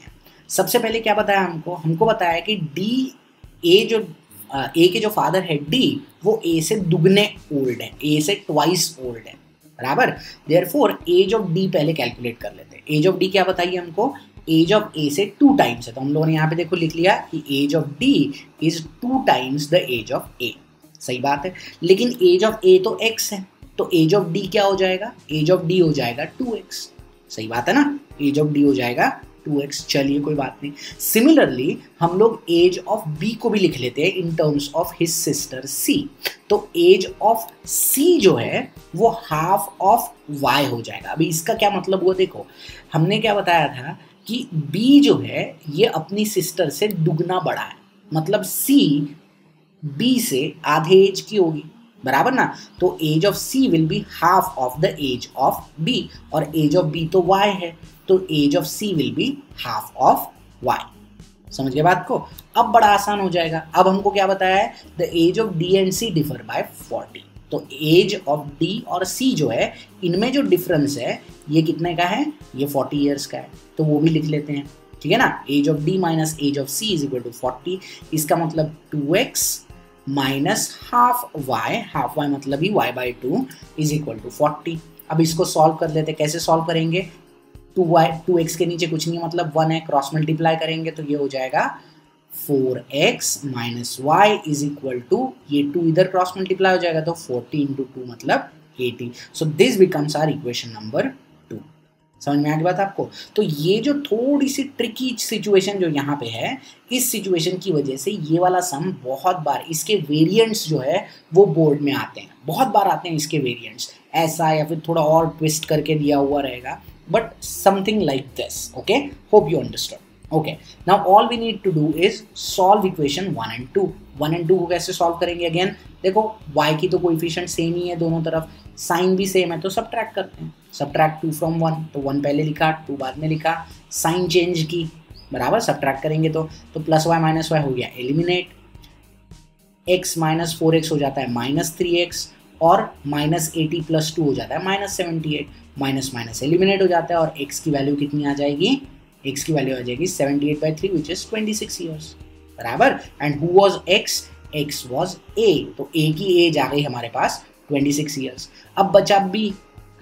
सबसे पहले क्या बताया हमको, हमको बताया कि D A के जो फादर है D वो A से दुगने ओल्ड है, A से ट्वाइस ओल्ड है, बराबर। देयरफॉर एज ऑफ D पहले कैलकुलेट कर लेते हैं। एज ऑफ D क्या बताइए हमको, एज ऑफ A से 2 times है। तो हम लोगों ने यहाँ पे देखो लिख लिया कि age of D is 2 times the age of A, सही बात है। लेकिन एज ऑफ A तो x है, तो एज ऑफ D क्या हो जाएगा, एज ऑफ D हो जाएगा 2x, सही बात है ना। एज ऑफ D हो जाएगा 2x, चलिए कोई बात नहीं। सिमिलरली हम लोग एज ऑफ b को भी लिख लेते हैं in terms of his sister c, तो एज ऑफ c जो है वो हाफ ऑफ y हो जाएगा। अभी इसका क्या मतलब हुआ, देखो हमने क्या बताया था कि बी जो है ये अपनी सिस्टर से दुगना बड़ा है, मतलब सी बी से आधे एज की होगी, बराबर ना। तो age of C will be half of the age of B, और एज ऑफ बी तो वाई है, तो age of C will be half of y. समझ गए बात को? अब बड़ा आसान हो जाएगा। अब हमको क्या बताया है, the age of D and C differ by 40। तो एज ऑफ डी और सी जो है, इनमें जो डिफरेंस है ये कितने का है, ये 40 ईयर्स का है, तो वो भी लिख लेते हैं, ठीक है ना। Age of D minus age of C is equal to 40, इसका मतलब 2x माइनस हाफ वाई मतलब ही y by 2 is equal to 40। अब इसको सॉल्व कर लेते हैं। कैसे सॉल्व करेंगे, 2x के नीचे कुछ नहीं है मतलब 1 है, क्रॉस मल्टीप्लाई करेंगे तो ये हो जाएगा 4x minus y is equal to, ये 2 इधर क्रॉस मल्टीप्लाई हो जाएगा तो 40 इंटू 2 मतलब 80। So this becomes our equation number 2। समझ में आ गई बात आपको? तो ये जो थोड़ी सी ट्रिकी सिचुएशन जो यहाँ पे है, इस सिचुएशन की वजह से ये वाला सम बहुत बार इसके वेरिएंट्स जो है वो बोर्ड में आते हैं, बहुत बार आते हैं इसके वेरिएंट्स, ऐसा या फिर थोड़ा और ट्विस्ट करके दिया हुआ रहेगा, but something like this. Okay, hope you understood. Okay, now all we need to do is solve equation 1 and 2। 1 and 2 को कैसे सॉल्व करेंगे, अगेन देखो y की तो कोएफिशिएंट सेम ही है दोनों तरफ, साइन भी सेम है, तो सब्ट्रैक्ट करते हैं। सब्ट्रैक्ट 2 फ्रॉम 1, तो 1 पहले लिखा 2 बाद में लिखा, साइन चेंज की, बराबर सब्ट्रैक्ट करेंगे तो प्लस वाई माइनस वाई हो गया एलिमिनेट, x माइनस 4x हो जाता है माइनस 3x, और माइनस 80 प्लस 2 हो जाता है माइनस 78, माइनस माइनस एलिमिनेट हो जाता है, और x की वैल्यू कितनी आ जाएगी, x की वैल्यू आ जाएगी 78/3 विच इज 26 ईयर्स, बराबर। And who was x, x was a, तो a की एज आ गई हमारे पास 26 ईयर्स। अब बचा b,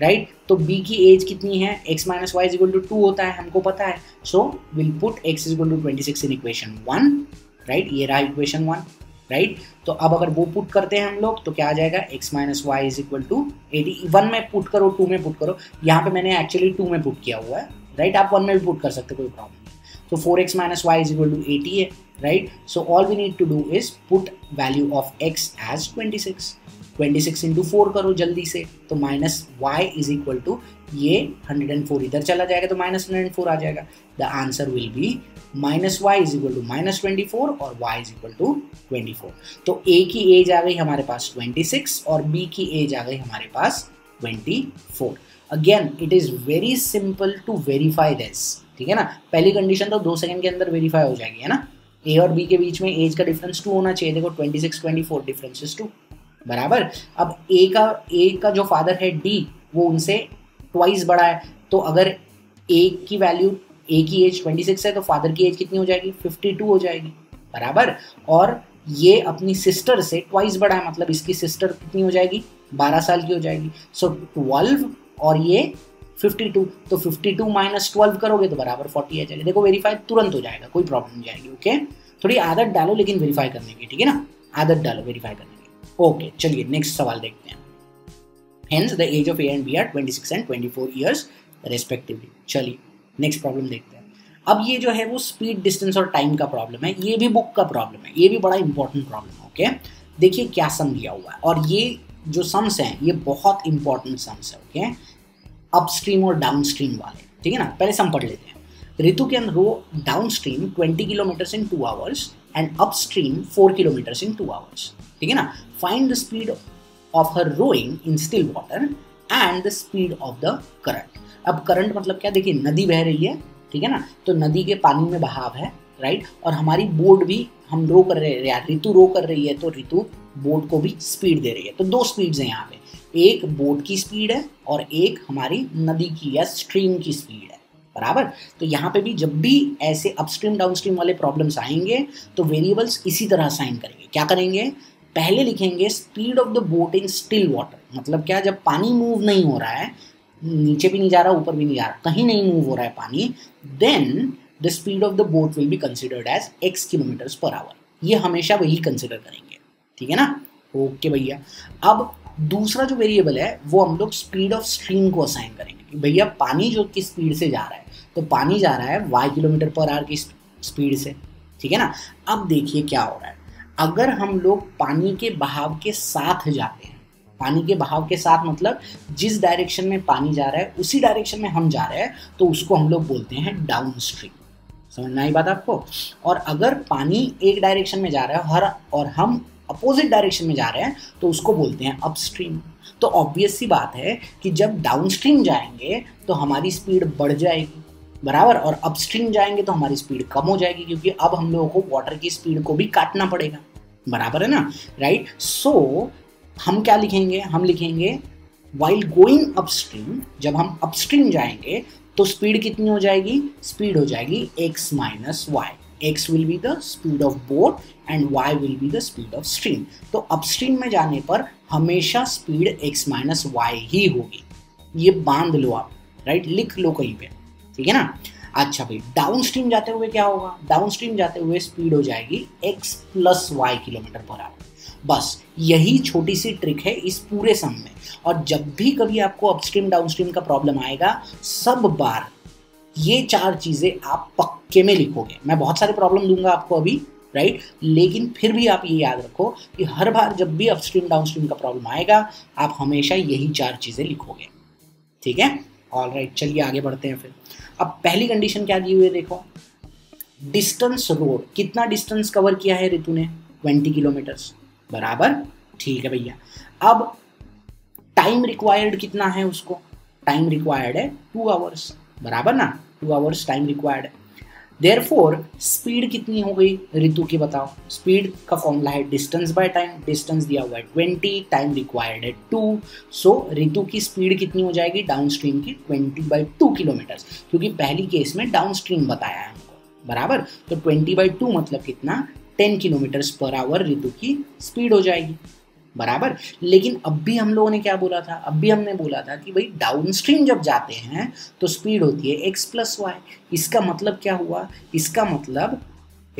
राइट, तो b की एज कितनी है, x minus y is equal to 2 होता है, हमको पता है, so will put x is equal to 26 in equation 1, right, ये रहा इक्वेशन 1, राइट। तो अब अगर वो पुट करते हैं हम लोग तो क्या आ जाएगा, x minus y is equal to 81 में पुट करो 2 में पुट करो, यहाँ पे मैंने एक्चुअली 2 में पुट किया हुआ है, राइट, आप 1 में भी पुट कर सकते, कोई प्रॉब्लम नहीं। तो 4x minus y is equal to 80 है, right. So all we need to do is put value of x as 26, 26 into 4 करो जल्दी से, तो minus y is equal to ये 104 इधर चला जाएगा तो माइनस 104 आ जाएगा। The answer will be minus y is equal to minus 24 और वाई इज इक्वल टू 24। तो a की एज आ गई हमारे पास 26 और b की एज आ गई हमारे पास 24। Again it is very simple to verify this, ठीक है ना। पहली कंडीशन तो 2 सेकेंड के अंदर वेरीफाई हो जाएगी, है ना। ए और बी के बीच में एज का डिफरेंस 2 होना चाहिए, देखो 26-24 डिफरेंस इज 2, बराबर। अब ए का जो फादर है डी, वो उनसे ट्वाइस बड़ा है, तो अगर ए की एज 26 है तो फादर की एज कितनी हो जाएगी, 52 हो जाएगी, बराबर। और ये अपनी सिस्टर से ट्वाइस बड़ा है, मतलब इसकी सिस्टर कितनी हो जाएगी, 12 साल की हो जाएगी, सो 12 और ये 52, तो 52 माइनस 12 करोगे तो बराबर 40 आ जाएगा। देखो वेरीफाई तुरंत हो जाएगा, कोई प्रॉब्लम नहीं आएगी। ओके, थोड़ी आदत डालो लेकिन वेरीफाई करने की, ठीक है ना, आदत डालो वेरीफाई करने की। ओके, चलिए नेक्स्ट सवाल देखते हैं। Hence the age of A and B are 26 and 24 years respectively. चलिए नेक्स्ट प्रॉब्लम देखते हैं। अब ये जो है वो स्पीड, डिस्टेंस और टाइम का प्रॉब्लम है, ये भी बुक का प्रॉब्लम है, ये भी बड़ा इंपॉर्टेंट प्रॉब्लम है। ओके, देखिए क्या सम दिया हुआ है, और ये जो सम्स हैं ये बहुत इंपॉर्टेंट सम्स है, ओके, अपस्ट्रीम और डाउनस्ट्रीम वाले, ठीक है ना। पहले सम पढ़ लेते हैं। Ritu can row downstream 20 kilometres in 2 hours and upstream 4 kilometres in 2 hours, ठीक है ना। Find the speed of her rowing in still water and the speed of the current. अब करंट मतलब क्या, देखिए नदी बह रही है, ठीक है ना, तो नदी के पानी में बहाव है, राइट, और हमारी बोट भी, हम रो कर रहे हैं यार, रितु रो कर रही है तो रितु बोट को भी स्पीड दे रही है, तो 2 स्पीड्स हैं यहाँ पे, एक बोट की स्पीड है और एक हमारी नदी की या स्ट्रीम की स्पीड है, बराबर। तो यहाँ पे भी जब भी ऐसे अपस्ट्रीम डाउनस्ट्रीम वाले प्रॉब्लम्स आएंगे तो वेरिएबल्स इसी तरह असाइन करेंगे। क्या करेंगे, पहले लिखेंगे speed of the boat in still water, मतलब क्या, जब पानी मूव नहीं हो रहा है, नीचे भी नहीं जा रहा ऊपर भी नहीं जा रहा, कहीं नहीं मूव हो रहा है पानी, then the speed of the boat will be considered as x kilometres per hour, ये हमेशा वही कंसिडर करेंगे, ठीक है ना। ओके भैया, अब दूसरा जो वेरिएबल है वो हम लोग स्पीड ऑफ स्ट्रीम को असाइन करेंगे, कि भैया पानी जो किस स्पीड से जा रहा है, तो पानी जा रहा है y किलोमीटर पर आवर की स्पीड से, ठीक है ना। अब देखिए क्या हो रहा है, अगर हम लोग पानी के बहाव के साथ जाते हैं, पानी के बहाव के साथ, मतलब जिस डायरेक्शन में पानी जा रहा है उसी डायरेक्शन में हम जा रहे हैं, तो उसको हम लोग बोलते हैं डाउन स्ट्रीम। समझना ही बात आपको। और अगर पानी एक डायरेक्शन में जा रहा है और हम अपोजिट डायरेक्शन में जा रहे हैं तो उसको बोलते हैं अपस्ट्रीम। तो ऑब्वियस सी बात है कि जब डाउनस्ट्रीम जाएंगे तो हमारी स्पीड बढ़ जाएगी, बराबर, और अपस्ट्रीम जाएंगे तो हमारी स्पीड कम हो जाएगी, क्योंकि अब हम लोगों को वाटर की स्पीड को भी काटना पड़ेगा, बराबर है ना, राइट। सो हम क्या लिखेंगे, हम लिखेंगे वाइल गोइंग अपस्ट्रीम, जब हम अपस्ट्रीम जाएंगे तो स्पीड कितनी हो जाएगी, स्पीड हो जाएगी x minus y. x will be the speed of boat and y will be the speed of stream। तो upstream में जाने पर हमेशा speed x minus y ही होगी, ये बांध लो आप, राइट, लिख लो कहीं पे, ठीक है ना। अच्छा भाई, डाउनस्ट्रीम जाते हुए क्या होगा, डाउनस्ट्रीम जाते हुए स्पीड हो जाएगी x plus y kilometre per hour. बस यही छोटी सी ट्रिक है इस पूरे सम में। और जब भी कभी आपको अपस्ट्रीम डाउनस्ट्रीम का प्रॉब्लम आएगा, सब बार ये चार चीज़ें आप पक्के में लिखोगे। मैं बहुत सारे प्रॉब्लम दूंगा आपको अभी, राइट, लेकिन फिर भी आप ये याद रखो कि हर बार जब भी अपस्ट्रीम डाउनस्ट्रीम का प्रॉब्लम आएगा आप हमेशा यही चार चीज़ें लिखोगे, ठीक है। ऑल राइट, चलिए आगे बढ़ते हैं फिर। अब पहली कंडीशन क्या दी हुई है, देखो, डिस्टेंस रोड, कितना डिस्टेंस कवर किया है रितु ने, 20 किलोमीटर्स, बराबर, ठीक है भैया। अब टाइम रिक्वायर्ड कितना है उसको, टाइम रिक्वायर्ड है 2 आवर्स, बराबर ना, 2 आवर्स टाइम रिक्वायर्ड है। देयरफॉर स्पीड कितनी हो गई रितु की, बताओ। स्पीड का फॉर्मूला है डिस्टेंस बाय टाइम, डिस्टेंस दिया हुआ है 20, टाइम रिक्वायर्ड है 2, सो रितु की स्पीड कितनी हो जाएगी डाउनस्ट्रीम की, 20/2 किलोमीटर्स, क्योंकि पहली केस में डाउनस्ट्रीम बताया है हमको, बराबर। तो 20/2 मतलब कितना, 10 किलोमीटर्स पर आवर रितु की स्पीड हो जाएगी, बराबर। लेकिन अब भी हम लोगों ने क्या बोला था, अब भी हमने बोला था कि भाई डाउनस्ट्रीम जब जाते हैं तो स्पीड होती है x प्लस वाई। इसका मतलब क्या हुआ, इसका मतलब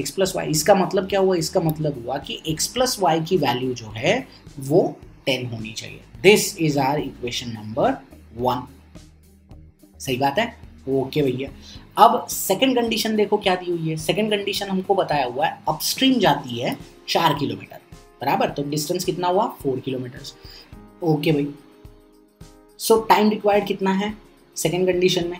x प्लस वाई, इसका मतलब क्या हुआ, इसका मतलब हुआ कि x प्लस वाई की वैल्यू जो है वो 10 होनी चाहिए। This is our equation number 1, सही बात है, ओके भैया। अब सेकेंड कंडीशन देखो क्या दी हुई है। सेकेंड कंडीशन हमको बताया हुआ है अपस्ट्रीम जाती है 4 किलोमीटर, बराबर, तो डिस्टेंस कितना हुआ 4 किलोमीटर्स, ओके भाई। सो टाइम रिक्वायर्ड कितना है सेकेंड कंडीशन में,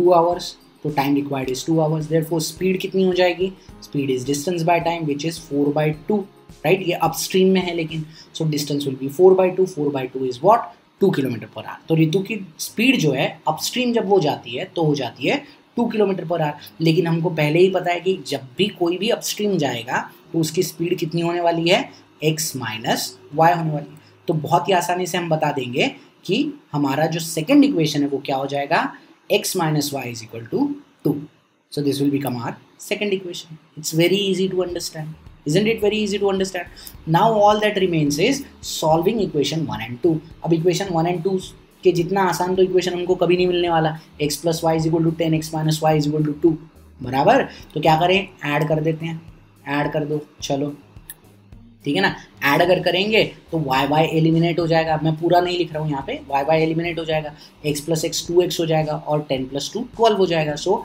2 आवर्स, तो time required is 2 hours. Therefore speed कितनी हो जाएगी, speed is distance by time which is 4/2, right, ये अपस्ट्रीम में है लेकिन, so distance will be 4/2, 4/2 is what, 2 kilometre per hour. तो रितु की स्पीड जो है अपस्ट्रीम जब वो जाती है तो हो जाती है 2 किलोमीटर पर आवर, लेकिन हमको पहले ही पता है कि जब भी कोई भी अपस्ट्रीम जाएगा तो उसकी स्पीड कितनी होने वाली है, x माइनस वाई होने वाली। तो बहुत ही आसानी से हम बता देंगे कि हमारा जो सेकेंड इक्वेशन है वो क्या हो जाएगा, x minus y is equal to 2। So this will become our second equation. It's very easy to understand, isn't it very easy to understand. Now all that remains is solving equation 1 and 2। अब equation 1 and 2 के जितना आसान तो equation हमको कभी नहीं मिलने वाला। x plus y is equal to 10, x minus y is equal to 2, बराबर। तो क्या करें, ऐड कर देते हैं, ऐड कर दो, चलो, ठीक है ना। ऐड अगर करेंगे तो वाई वाई एलिमिनेट हो जाएगा, मैं पूरा नहीं लिख रहा हूँ यहाँ पे, वाई वाई एलिमिनेट हो जाएगा, x प्लस एक्स 2x हो जाएगा और 10 प्लस 2 12 हो जाएगा। So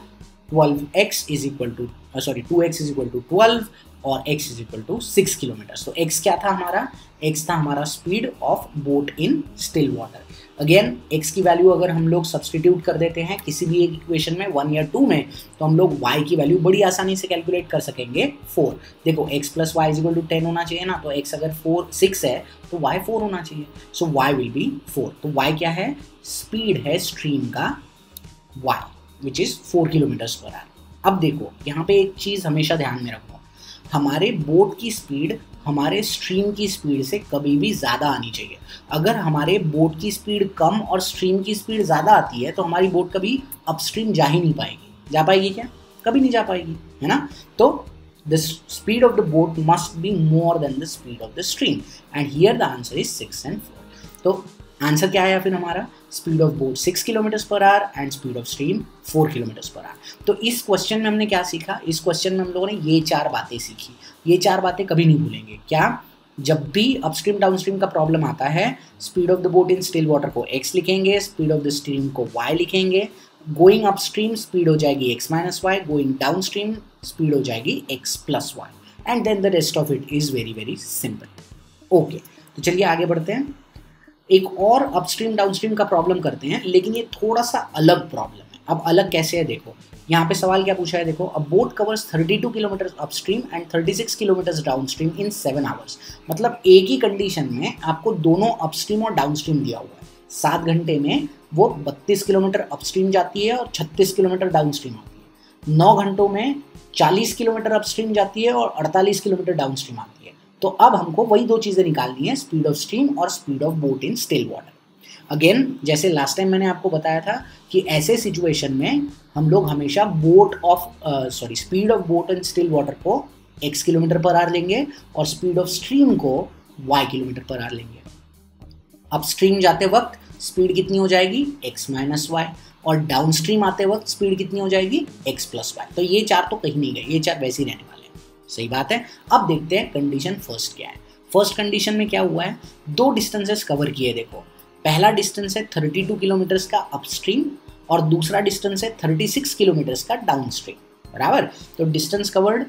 12x is equal to, sorry 2x is equal to 12 और x is equal to 6 kilometres. तो x क्या था हमारा, x था हमारा speed of boat in still water. Again x की वैल्यू अगर हम लोग सब्सटीट्यूट कर देते हैं किसी भी एक इक्वेशन में 1 या 2 में, तो हम लोग y की वैल्यू बड़ी आसानी से कैलकुलेट कर सकेंगे 4। देखो x plus y is equal to 10 होना चाहिए ना, तो x अगर 6 है तो y 4 होना चाहिए, सो y विल बी 4। तो y क्या है, स्पीड है स्ट्रीम का y which is 4 kilometres per hour. अब देखो यहाँ पे एक चीज़ हमेशा ध्यान में रखो, हमारे बोट की स्पीड हमारे स्ट्रीम की स्पीड से कभी भी ज़्यादा आनी चाहिए। अगर हमारे बोट की स्पीड कम और स्ट्रीम की स्पीड ज़्यादा आती है तो हमारी बोट कभी अपस्ट्रीम जा ही नहीं पाएगी। जा पाएगी क्या, कभी नहीं जा पाएगी, है ना। तो the speed of the boat must be more than the speed of the stream, and here the answer is 6 and 4। तो आंसर क्या आया फिर हमारा, speed of boat 6 kilometres per hour and speed of stream 4 kilometres per hour. तो इस question में हमने क्या सीखा, इस क्वेश्चन में हम लोगों ने ये 4 बातें सीखी। ये 4 बातें कभी नहीं भूलेंगे। क्या, जब भी अपस्ट्रीम डाउनस्ट्रीम का प्रॉब्लम आता है, speed of the boat in still water को x लिखेंगे, स्पीड ऑफ द स्ट्रीम को y लिखेंगे। गोइंग अपस्ट्रीम स्पीड हो जाएगी x minus y, going downstream speed हो जाएगी x plus y, and then the rest of it is very very simple, okay. तो चलिए आगे बढ़ते हैं। एक और अपस्ट्रीम डाउनस्ट्रीम का प्रॉब्लम करते हैं, लेकिन ये थोड़ा सा अलग प्रॉब्लम है। अब अलग कैसे है देखो, यहाँ पे सवाल क्या पूछा है देखो, a boat covers 32 kilometre upstream and 36 kilometre downstream in 7 hours. मतलब एक ही कंडीशन में आपको दोनों अपस्ट्रीम और डाउनस्ट्रीम दिया हुआ है। 7 घंटे में वो 32 किलोमीटर अपस्ट्रीम जाती है और 36 किलोमीटर डाउनस्ट्रीम आती है। 9 घंटों में 40 kilometer अपस्ट्रीम जाती है और 48 किलोमीटर डाउनस्ट्रीम आती है। तो अब हमको वही दो चीज़ें निकालनी है, स्पीड ऑफ स्ट्रीम और speed of boat in still water. Again जैसे लास्ट टाइम मैंने आपको बताया था कि ऐसे सिचुएशन में हम लोग हमेशा speed of boat in still water को x किलोमीटर पर आर लेंगे और स्पीड ऑफ स्ट्रीम को y किलोमीटर पर आर लेंगे। अपस्ट्रीम जाते वक्त स्पीड कितनी हो जाएगी, x माइनस वाई, और डाउनस्ट्रीम आते वक्त स्पीड कितनी हो जाएगी, x प्लस वाई। तो ये चार तो कहीं नहीं गए, ये चार वैसे ही रहने वाले हैं, सही बात है। अब देखते हैं कंडीशन फर्स्ट क्या है। फर्स्ट कंडीशन में क्या हुआ है, दो डिस्टेंसेस कवर किए देखो। पहला डिस्टेंस है 32 किलोमीटर का अपस्ट्रीम और दूसरा डिस्टेंस है 36 किलोमीटर का डाउनस्ट्रीम, बराबर। तो डिस्टेंस कवर्ड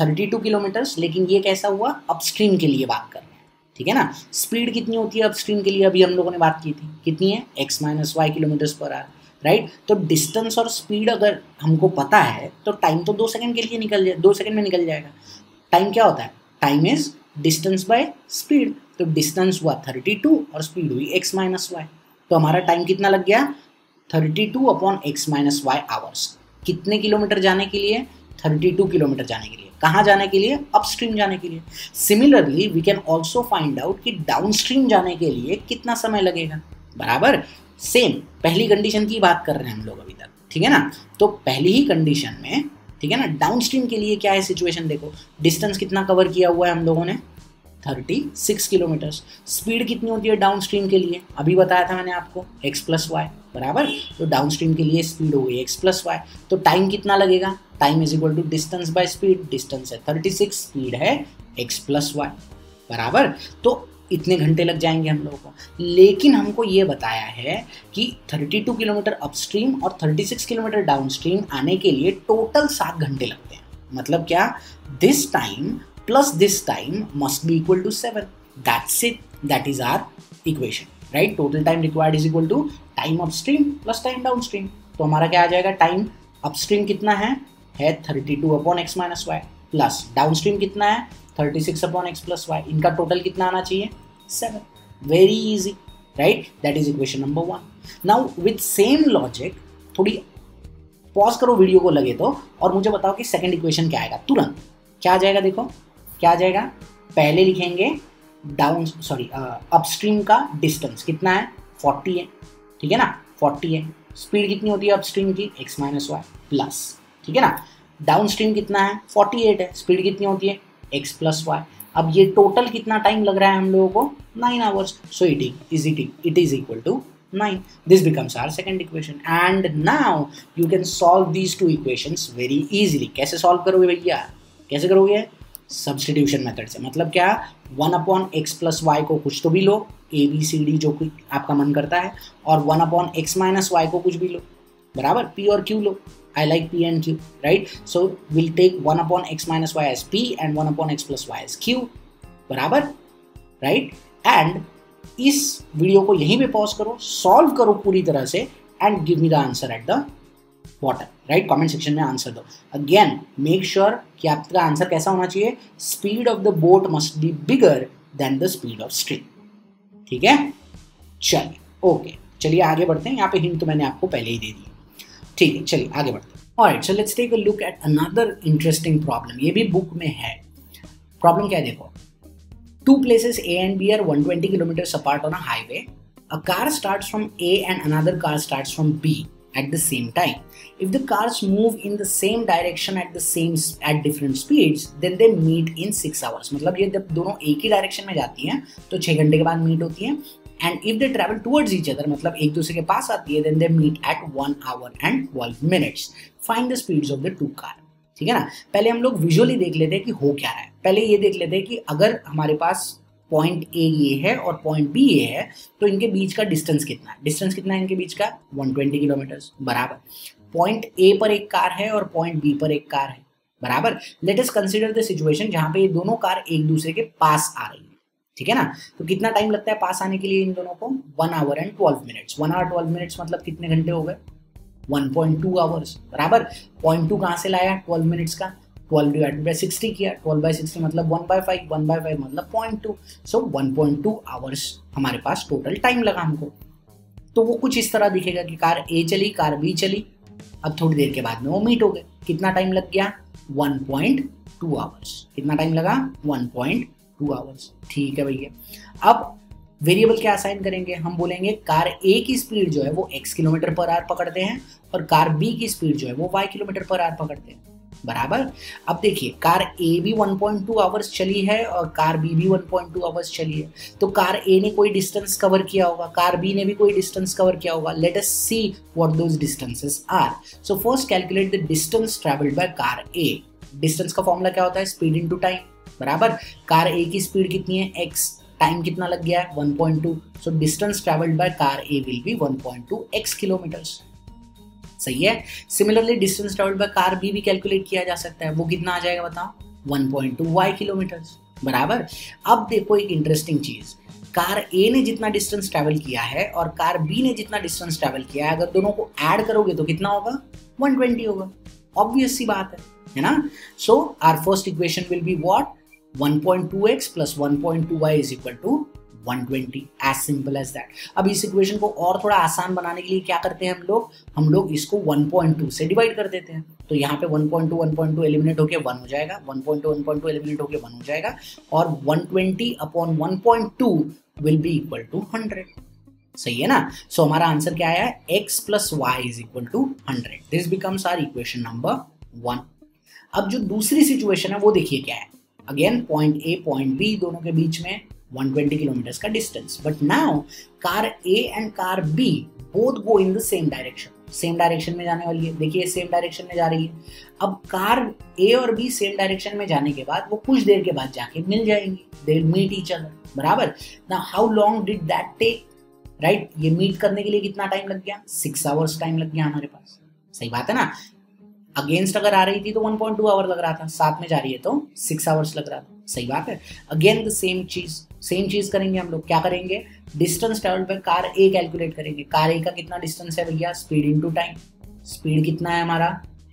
32 किलोमीटर, लेकिन ये कैसा हुआ, अपस्ट्रीम के लिए बात कर रहे हैं, ठीक है ना। स्पीड कितनी होती है अपस्ट्रीम के लिए, अभी हम लोगों ने बात की थी, कितनी है, x minus y kilometres per hour, right. तो डिस्टेंस और स्पीड अगर हमको पता है तो टाइम तो 2 सेकंड के लिए 2 सेकंड में निकल जाएगा। टाइम क्या होता है, time is distance by speed. तो डिस्टेंस हुआ 32 और स्पीड हुई x माइनस वाई। तो हमारा टाइम कितना लग गया, 32/x - y आवर्स। कितने किलोमीटर जाने के लिए, 32 किलोमीटर जाने के लिए। कहाँ जाने के लिए, अपस्ट्रीम जाने के लिए। Similarly we can also find out कि डाउनस्ट्रीम जाने के लिए कितना समय लगेगा, बराबर। सेम पहली कंडीशन की बात कर रहे हैं हम लोग अभी तक, ठीक है ना। तो पहली ही कंडीशन में, ठीक है ना, डाउनस्ट्रीम के लिए क्या है सिचुएशन देखो, डिस्टेंस कितना कवर किया हुआ है हम लोगों ने, 36 किलोमीटर। स्पीड कितनी होती है डाउनस्ट्रीम के लिए, अभी बताया था मैंने आपको, x प्लस वाई, बराबर। तो डाउनस्ट्रीम के लिए स्पीड हो गई x प्लस वाई। तो टाइम कितना लगेगा, time is equal to distance by speed. Distance है 36, स्पीड है x प्लस वाई, बराबर। तो इतने घंटे लग जाएंगे हम लोगों को। लेकिन हमको ये बताया है कि 32 किलोमीटर अपस्ट्रीम और 36 किलोमीटर डाउनस्ट्रीम आने के लिए टोटल 7 घंटे लगते हैं। मतलब क्या, this time plus this time must be equal to 7। That's it, that is our equation, right. Total time required is equal to time upstream plus time downstream. तो हमारा क्या आ जाएगा, टाइम अपस्ट्रीम कितना है 32/x - y प्लस डाउनस्ट्रीम कितना है, 36/x + y। इनका टोटल कितना आना चाहिए, 7। Very easy, right. That is equation number 1। Now with same logic, थोड़ी पॉज करो वीडियो को लगे तो, और मुझे बताओ कि सेकंड इक्वेशन क्या आएगा। तुरंत क्या आ जाएगा देखो, क्या आ जाएगा, पहले लिखेंगे अपस्ट्रीम का डिस्टेंस कितना है, 40 है, ठीक है ना, 40 है। स्पीड कितनी होती है अपस्ट्रीम की, x माइनस वाई प्लस, ठीक है ना। डाउनस्ट्रीम कितना है, 48 है। स्पीड कितनी होती है, x प्लस वाई। अब ये टोटल कितना टाइम लग रहा है हम लोगों को, 9 hours. So it is equal to 9। This becomes our second equation and now you can solve these two equations very easily. कैसे सॉल्व करोगे भैया, कैसे करोगे, सब्सटीट्यूशन मेथड से। मतलब क्या, 1/x + y को कुछ तो भी लो, ए बी सी डी जो कुछ आपका मन करता है, और 1/x - y को कुछ भी लो, बराबर, p और q लो। I like p and q, right? So we'll take 1/x - y as p and 1/x + y as q, बराबर, right? And इस वीडियो को यहीं पे पॉज करो, सॉल्व करो पूरी तरह से and give me the answer at the bottom, right. Comment section में आंसर दो। अगेन मेक श्योर कि आपका आंसर कैसा होना चाहिए, speed of the boat must be bigger than the speed of stream, ठीक है। चलिए ओके, चलिए आगे बढ़ते हैं। यहाँ पे हिंट तो मैंने आपको पहले ही दे दी, ठीक है, चलिए आगे बढ़ते हैं। Alright, so let's take a look at another interesting problem. ये भी बुक में है। प्रॉब्लम क्या है देखो, 2 places A and B are 120 kilometres apart on a highway. A car starts from A and another car starts from B at the same time. If the cars move in the same direction at different speeds, then they meet in 6 hours. मतलब ये जब दोनों एक ही direction में जाती हैं तो 6 घंटे के बाद मीट होती हैं। And if they travel towards each other, मतलब एक दूसरे के पास आती है, then they meet at 1 hour and 12 minutes. Find the speeds of the two car. ठीक है ना, पहले हम लोग विजुअली देख लेते हैं कि हो क्या रहा है। पहले ये देख लेते हैं कि अगर हमारे पास पॉइंट ए ये है और पॉइंट बी ये है तो इनके बीच का डिस्टेंस कितना है। डिस्टेंस कितना है इनके बीच का, 120 किलोमीटर, बराबर। पॉइंट ए पर एक कार है और पॉइंट बी पर एक कार है, बराबर। Let us consider the situation जहाँ पे ये दोनों कार एक दूसरे के पास आ रही है, ठीक है ना। तो कितना टाइम लगता है पास आने के लिए इन दोनों को? 1 hour and 12 minutes. 1 hour 12 minutes मतलब कितने घंटे हो गए? 1.2 आवर्स बराबर। 0.2 कहाँ से लाया? 12 मिनट्स का। 12 डिवाइड बाई 60 किया, 12 बाई 60 मतलब 1 बाई 5, 1 बाई 5 मतलब 0.2। सो 1.2 आवर्स हमारे पास टोटल टाइम लगा हमको। तो वो कुछ इस तरह दिखेगा कि कार ए चली, कार बी चली, अब थोड़ी देर के बाद में वो मीट हो गए। कितना टाइम लग गया? 1.2 आवर्स। कितना टाइम लगा? 1.2 आवर्स। ठीक है भैया, अब वेरिएबल क्या असाइन करेंगे? हम बोलेंगे कार ए की स्पीड जो है वो x किलोमीटर पर आर पकड़ते हैं और कार बी की स्पीड जो है वो y किलोमीटर पर आर पकड़ते हैं, बराबर। अब देखिए कार ए भी 1.2 आवर्स चली है और कार बी भी 1.2 आवर्स चली है। तो कार ए ने कोई डिस्टेंस कवर किया होगा, कार बी ने भी कोई डिस्टेंस कवर किया होगा। Let us see what those distances are. So first calculate the distance travelled by car A. Distance का फॉर्मूला क्या होता है? स्पीड इंटू टाइम, बराबर। कार ए की स्पीड कितनी है? x। टाइम कितना लग गया है? 1.2। So distance travelled by car A will be 1.2x kilometres. सही है। Similarly distance travelled by car B भी कैलकुलेट किया जा सकता है, वो कितना आ जाएगा बताओ? 1.2y किलोमीटर्स, बराबर। अब देखो एक इंटरेस्टिंग चीज, कार ए ने जितना डिस्टेंस ट्रैवल किया है और कार बी ने जितना डिस्टेंस ट्रैवल किया है, अगर दोनों को ऐड करोगे तो कितना होगा? 120 होगा। ऑब्वियस सी बात है ना। So our first equation will be what? 1.2x plus 1.2y is equal to 120, as simple as that. अब इस इक्वेशन को और थोड़ा आसान बनाने के लिए क्या करते हैं हम लोग इसको 1.2 से डिवाइड कर देते हैं। तो यहाँ पे 1.2 एलिमिनेट होके 1 हो जाएगा, 1.2 एलिमिनेट होके 1 हो जाएगा और 120 upon 1.2 will be equal to 100। सही है ना। सो हमारा आंसर क्या आया? x plus y is equal to 100। This becomes our equation number 1। अब जो दूसरी सिचुएशन है वो देखिए क्या है। Again point A point B दोनों के बीच में 120 किलोमीटर का distance, but now car A and car B both go in the same direction. Same direction में जाने वाली है, देखिए सेम डायरेक्शन में जा रही है। अब कार ए और बी सेम डायरेक्शन में जाने के बाद वो कुछ देर के बाद जाके मिल जाएंगी, दे मीट ईच अदर, बराबर ना। How long did that take, right? ये मीट करने के लिए कितना टाइम लग गया? 6 आवर्स टाइम लग गया हमारे पास। सही बात है ना। अगेंस्ट अगर आ रही थी तो 1.2 आवर लग रहा था, साथ में जा रही है तो 6 आवर्स लग रहा था। सही बात है। अगेन द सेम चीज करेंगे हम लोग। क्या करेंगे? Distance travelled by car A calculate करेंगे। कार ए का कितना डिस्टेंस है भैया? Speed into time. स्पीड कितना है हमारा?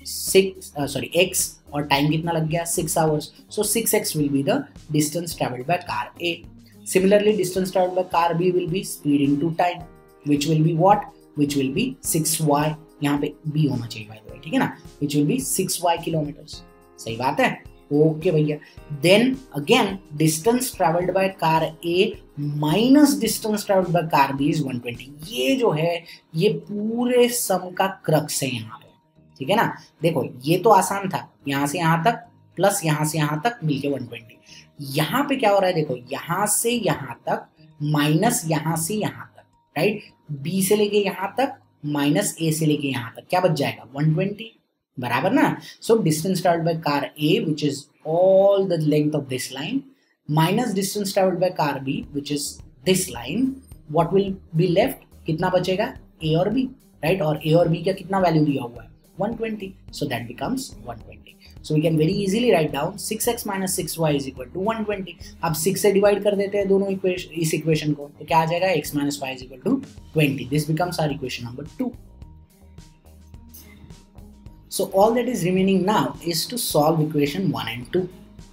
x और टाइम कितना लग गया? 6 hours. So 6x will be the distance travelled by car A. Similarly distance travelled by car B will be speed into time, which will be what? Which will be 6y। यहाँ पे b होना चाहिए bye the वे, ठीक है ना, which will be 6y kilometres. सही बात है। ओके भैया, then again distance travelled by car A minus distance travelled by car B is 120। ये जो है ये पूरे सम का क्रक्स है यहाँ पे, ठीक है ना। देखो ये तो आसान था, यहाँ से यहाँ तक प्लस यहाँ से यहाँ तक मिलके 120। यहाँ पे क्या हो रहा है? देखो यहाँ से यहाँ तक माइनस यहाँ से यहाँ तक, राइट, बी से लेके यहाँ तक माइनस ए से लेके यहाँ तक, क्या बच जाएगा? 120, बराबर ना। So distance travelled by car A which is all the length of this line minus distance travelled by car B which is this line, what will be left? कितना बचेगा? ए और बी, राइट, और ए और बी का कितना value दिया हुआ है? 120। So that becomes 120। So we can very easily write down 6x minus 6y is equal to 120। अब 6 से डिवाइड कर देते हैं दोनों इस इक्वेशन को, तो क्या आ जाएगा? x minus y is equal to 20। This becomes our equation number 2। So all that is remaining now is to solve equation 1 and 2।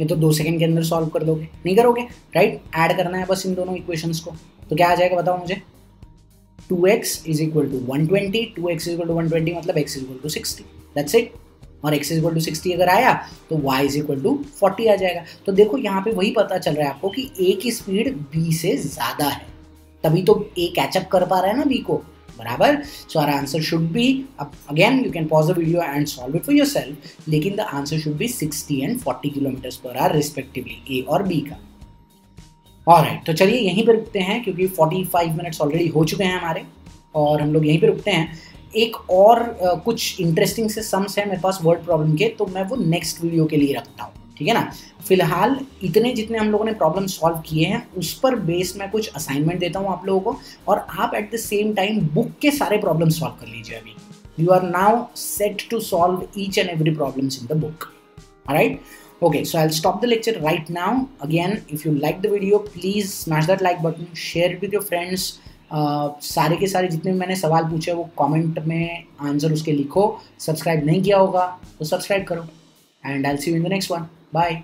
ये तो 2 सेकंड के अंदर सॉल्व कर दोगे, नहीं करोगे, राइट? ऐड करना है बस इन दोनों इक्वेशंस को। तो क्या आ जाएगा बताओ मुझे? 2x is equal to 120, 2x is equal to 120 मतलब x is equal to 60, that's it. और x इज इक्वल टू 60 अगर आया तो y इज इक्वल टू 40 आ जाएगा। तो देखो यहाँ पे वही पता चल रहा है आपको कि a की स्पीड b से ज़्यादा है, तभी तो a कैचअप कर पा रहा है ना b को, बराबर। So our answer should be, again you can pause the video and solve it for yourself, लेकिन the answer should be 60 and 40 kilometres per hour respectively, a और b का। ऑलराइट, तो चलिए यहीं पर रुकते हैं क्योंकि 45 मिनट्स ऑलरेडी हो चुके हैं हमारे और हम लोग यहीं पर रुकते हैं। एक और कुछ इंटरेस्टिंग से सम्स है मेरे पास वर्ड प्रॉब्लम के, तो मैं वो नेक्स्ट वीडियो के लिए रखता हूँ, ठीक है ना। फिलहाल इतने जितने हम लोगों ने प्रॉब्लम सॉल्व किए हैं उस पर बेस मैं कुछ असाइनमेंट देता हूँ आप लोगों को, और आप at the same time book के सारे प्रॉब्लम सॉल्व कर लीजिए। अभी you are now set to solve each and every problems in the book, alright. Okay, so I'll stop the lecture right now. Again, if you like the video, please smash that like button, share it with your friends. सारे के सारे जितने मैंने सवाल पूछे वो comment में answer उसके लिखो. सब्सक्राइब नहीं किया होगा तो सब्सक्राइब करो. And I will see you in the next one. Bye.